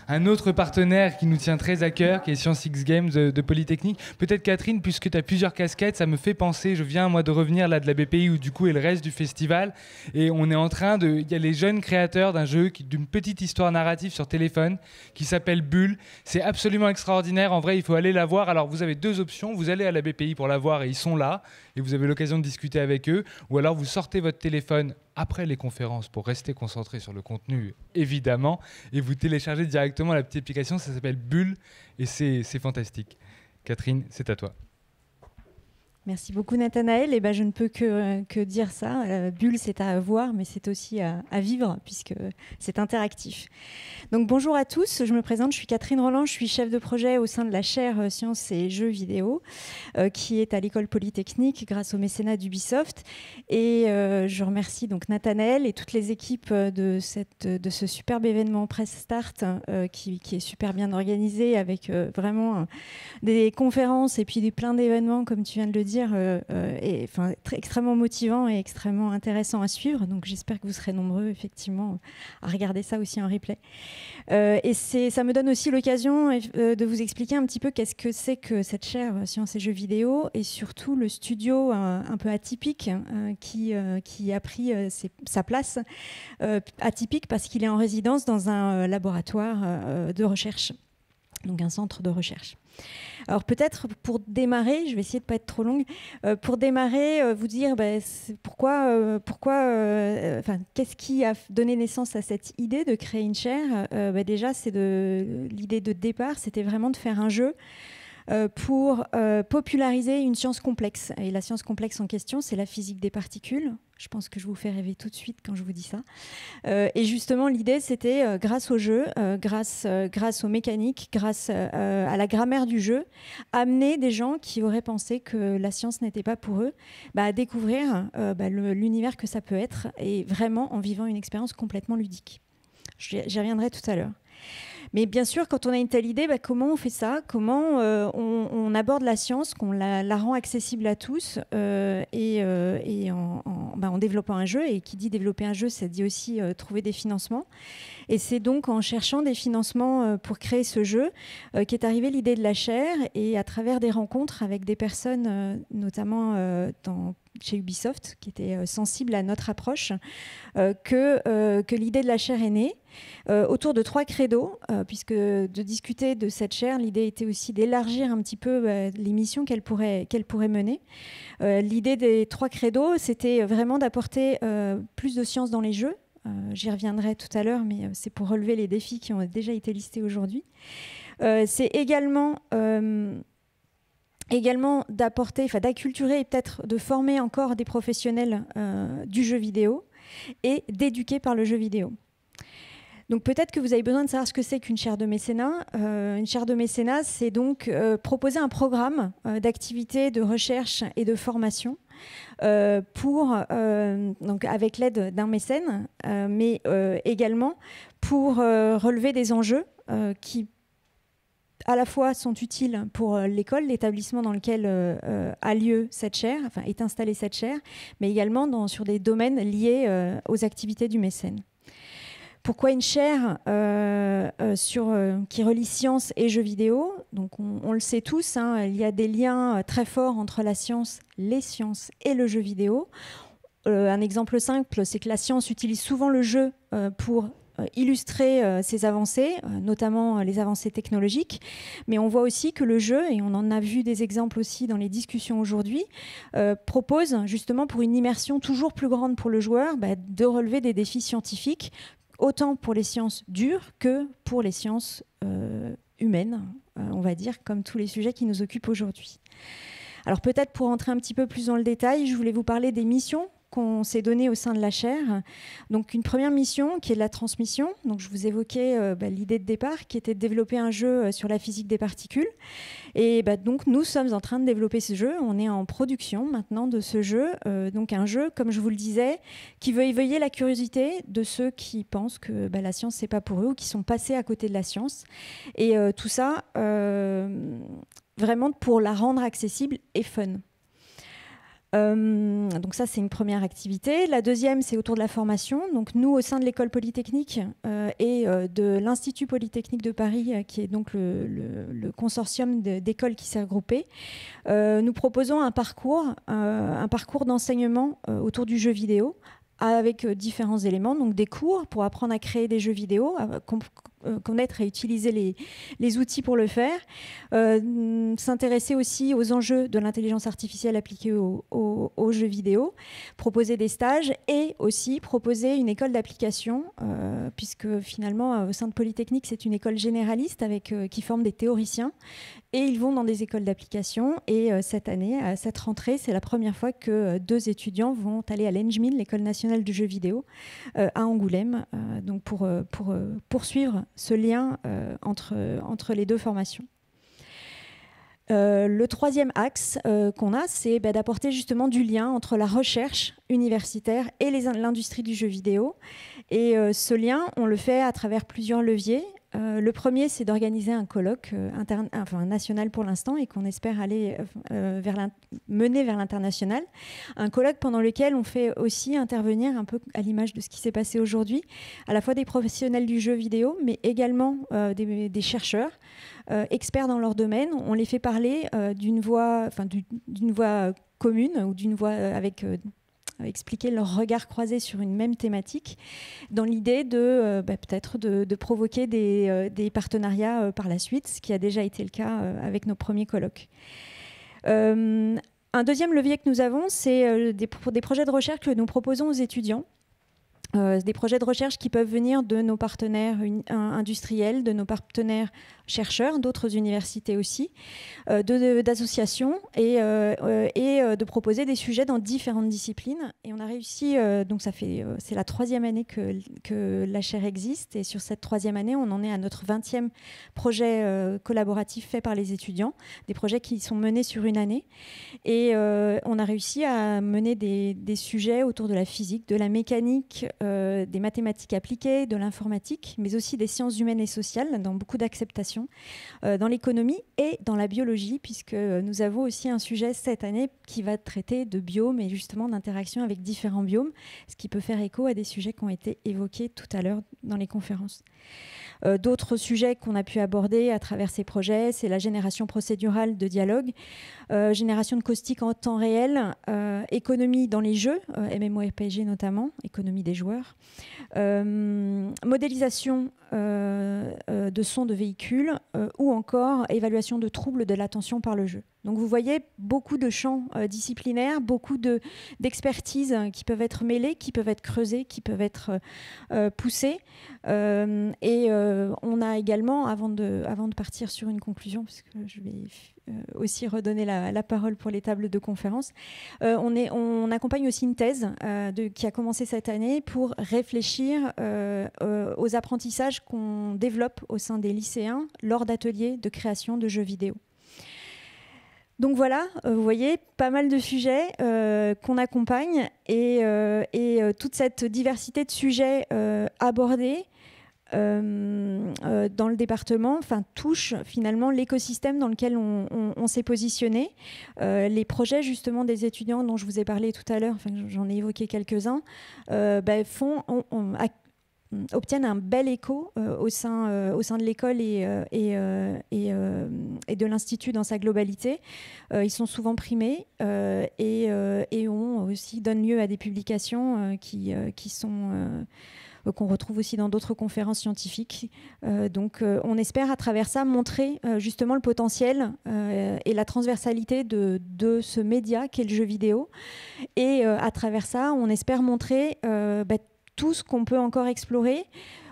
un autre partenaire qui nous tient très à cœur, qui est Science X Games de Polytechnique. Peut-être Catherine, puisque tu as plusieurs casquettes, ça me fait penser, je viens moi de revenir là de la BPI où du coup est le reste du festival, et on est en train de... Il y a les jeunes créateurs d'un jeu, d'une petite histoire narrative sur téléphone, qui s'appelle Bulle. C'est absolument extraordinaire, en vrai il faut aller la voir. Alors vous avez deux options, vous allez à la BPI pour la voir et ils sont là, et vous avez l'occasion de discuter avec eux, ou alors vous sortez votre téléphone après les conférences pour rester concentré sur le contenu, évidemment, et vous téléchargez directement la petite application, ça s'appelle Bulle, et c'est fantastique. Catherine, c'est à toi. Merci beaucoup Nathanaël, et ben, je ne peux que dire ça, Bulle c'est à voir, mais c'est aussi à vivre, puisque c'est interactif. Donc bonjour à tous, je me présente, je suis Catherine Roland, je suis chef de projet au sein de la chaire Sciences et Jeux Vidéo, qui est à l'école Polytechnique grâce au mécénat d'Ubisoft, et je remercie donc Nathanaël et toutes les équipes de ce superbe événement Press Start, qui est super bien organisé, avec vraiment des conférences et puis plein d'événements, comme tu viens de le dire, dire, est extrêmement motivant et extrêmement intéressant à suivre. Donc j'espère que vous serez nombreux, effectivement, à regarder ça aussi en replay. Et ça me donne aussi l'occasion de vous expliquer un petit peu qu'est-ce que c'est que cette chaire Sciences et Jeux vidéo, et surtout le studio un peu atypique qui a pris sa place, atypique parce qu'il est en résidence dans un laboratoire de recherche, donc un centre de recherche. Alors peut-être pour démarrer, je vais essayer de ne pas être trop longue, pour démarrer, vous dire qu'est-ce qui a donné naissance à cette idée de créer une chaire. Déjà, l'idée de départ, c'était vraiment de faire un jeu pour populariser une science complexe. Et la science complexe en question, c'est la physique des particules. Je pense que je vous fais rêver tout de suite quand je vous dis ça. Et justement, l'idée, c'était grâce au jeu, grâce aux mécaniques, grâce à la grammaire du jeu, amener des gens qui auraient pensé que la science n'était pas pour eux, à découvrir l'univers que ça peut être, et vraiment en vivant une expérience complètement ludique. J'y reviendrai tout à l'heure. Mais bien sûr, quand on a une telle idée, comment on fait ça? Comment on aborde la science, qu'on la rend accessible à tous, en développant un jeu. Et qui dit développer un jeu, ça dit aussi trouver des financements. Et c'est donc en cherchant des financements pour créer ce jeu qu'est arrivée l'idée de la chaire, et à travers des rencontres avec des personnes, notamment chez Ubisoft, qui était sensible à notre approche, que l'idée de la chaire est née autour de 3 credos, puisque de discuter de cette chaire, l'idée était aussi d'élargir un petit peu les missions qu'elle pourrait mener. L'idée des 3 credos, c'était vraiment d'apporter plus de science dans les jeux. J'y reviendrai tout à l'heure, mais c'est pour relever les défis qui ont déjà été listés aujourd'hui. C'est également d'apporter, d'acculturer et peut-être de former encore des professionnels du jeu vidéo, et d'éduquer par le jeu vidéo. Donc peut-être que vous avez besoin de savoir ce que c'est qu'une chaire de mécénat. Une chaire de mécénat, c'est donc proposer un programme d'activités, de recherche et de formation donc avec l'aide d'un mécène, mais également pour relever des enjeux qui à la fois sont utiles pour l'école, l'établissement dans lequel a lieu cette chaire, est installée cette chaire, mais également sur des domaines liés aux activités du mécène. Pourquoi une chaire qui relie science et jeux vidéo? Donc on le sait tous, hein, il y a des liens très forts entre la science, les sciences et le jeu vidéo. Un exemple simple, c'est que la science utilise souvent le jeu pour illustrer ces avancées, notamment les avancées technologiques, mais on voit aussi que le jeu, et on en a vu des exemples aussi dans les discussions aujourd'hui, propose justement pour une immersion toujours plus grande pour le joueur de relever des défis scientifiques, autant pour les sciences dures que pour les sciences humaines, on va dire, comme tous les sujets qui nous occupent aujourd'hui. Alors peut-être pour entrer un petit peu plus dans le détail, je voulais vous parler des missions qu'on s'est donné au sein de la chaire. Donc une première mission qui est la transmission. Donc je vous évoquais l'idée de départ qui était de développer un jeu sur la physique des particules. Et donc nous sommes en train de développer ce jeu. On est en production maintenant de ce jeu. Donc un jeu, comme je vous le disais, qui veut éveiller la curiosité de ceux qui pensent que la science c'est pas pour eux, ou qui sont passés à côté de la science. Et tout ça vraiment pour la rendre accessible et fun. Donc ça, c'est une première activité. La deuxième, c'est autour de la formation. Donc nous, au sein de l'école Polytechnique et de l'Institut Polytechnique de Paris, qui est donc le consortium d'écoles qui s'est regroupé, nous proposons un parcours d'enseignement autour du jeu vidéo, avec différents éléments, donc des cours pour apprendre à créer des jeux vidéo, à connaître et utiliser les outils pour le faire, s'intéresser aussi aux enjeux de l'intelligence artificielle appliquée aux jeux vidéo, proposer des stages et aussi proposer une école d'application, puisque finalement au sein de Polytechnique, c'est une école généraliste qui forme des théoriciens, et ils vont dans des écoles d'application. Et cette année, à cette rentrée, c'est la première fois que 2 étudiants vont aller à l'ENJMIL, l'école nationale du jeu vidéo, à Angoulême, donc pour poursuivre ce lien entre les deux formations. Le troisième axe qu'on a, c'est d'apporter justement du lien entre la recherche universitaire et l'industrie du jeu vidéo. Et ce lien, on le fait à travers plusieurs leviers. Le premier, c'est d'organiser un colloque national pour l'instant et qu'on espère aller mener vers l'international. Un colloque pendant lequel on fait aussi intervenir un peu à l'image de ce qui s'est passé aujourd'hui, à la fois des professionnels du jeu vidéo, mais également des chercheurs, experts dans leur domaine. On les fait parler d'une voix commune ou d'une voix avec... expliquer leur regard croisé sur une même thématique, dans l'idée de peut-être de provoquer des partenariats par la suite, ce qui a déjà été le cas avec nos premiers colloques. Un deuxième levier que nous avons, c'est des projets de recherche que nous proposons aux étudiants. Des projets de recherche qui peuvent venir de nos partenaires industriels, de nos partenaires chercheurs, d'autres universités aussi, d'associations et de proposer des sujets dans différentes disciplines. Et on a réussi, donc c'est la troisième année que la chaire existe, et sur cette troisième année, on en est à notre 20e projet collaboratif fait par les étudiants, des projets qui sont menés sur une année. Et on a réussi à mener des sujets autour de la physique, de la mécanique, des mathématiques appliquées, de l'informatique, mais aussi des sciences humaines et sociales, dans beaucoup d'acceptations, dans l'économie et dans la biologie, puisque nous avons aussi un sujet cette année qui va traiter de biomes et justement d'interaction avec différents biomes, ce qui peut faire écho à des sujets qui ont été évoqués tout à l'heure dans les conférences. D'autres sujets qu'on a pu aborder à travers ces projets, c'est la génération procédurale de dialogue, génération de caustiques en temps réel, économie dans les jeux, MMORPG notamment, économie des joueurs, modélisation de sons de véhicules ou encore évaluation de troubles de l'attention par le jeu. Donc vous voyez beaucoup de champs disciplinaires, beaucoup d'expertises qui peuvent être mêlées, qui peuvent être creusées, qui peuvent être poussées. On a également, avant de partir sur une conclusion, parce que je vais aussi redonner la parole pour les tables de conférence, on accompagne aussi une thèse qui a commencé cette année pour réfléchir aux apprentissages qu'on développe au sein des lycéens lors d'ateliers de création de jeux vidéo. Donc voilà, vous voyez, pas mal de sujets qu'on accompagne et toute cette diversité de sujets abordés dans le département touche finalement l'écosystème dans lequel on s'est positionné. Les projets justement des étudiants dont je vous ai parlé tout à l'heure, j'en ai évoqué quelques-uns, obtiennent un bel écho au sein de l'école et de l'Institut dans sa globalité. Ils sont souvent primés et ont aussi donnent lieu à des publications qu'on retrouve aussi dans d'autres conférences scientifiques. On espère à travers ça montrer justement le potentiel et la transversalité de ce média qu'est le jeu vidéo. Et à travers ça, on espère montrer tout ce qu'on peut encore explorer.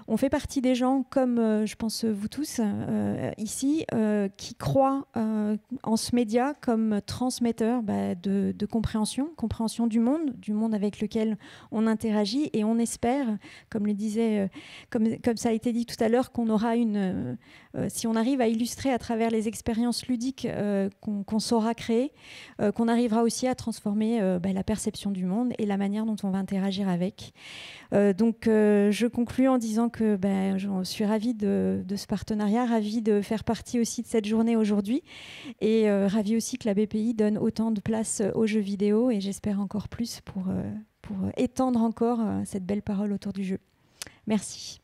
On fait partie des gens, comme je pense vous tous ici, qui croient en ce média comme transmetteur de compréhension du monde avec lequel on interagit. Et on espère, comme le disait, comme ça a été dit tout à l'heure, qu'on aura si on arrive à illustrer à travers les expériences ludiques qu'on saura créer, qu'on arrivera aussi à transformer la perception du monde et la manière dont on va interagir avec. Je conclus en disant que je suis ravie de ce partenariat, ravie de faire partie aussi de cette journée aujourd'hui et ravie aussi que la BPI donne autant de place aux jeux vidéo et j'espère encore plus pour étendre encore cette belle parole autour du jeu. Merci.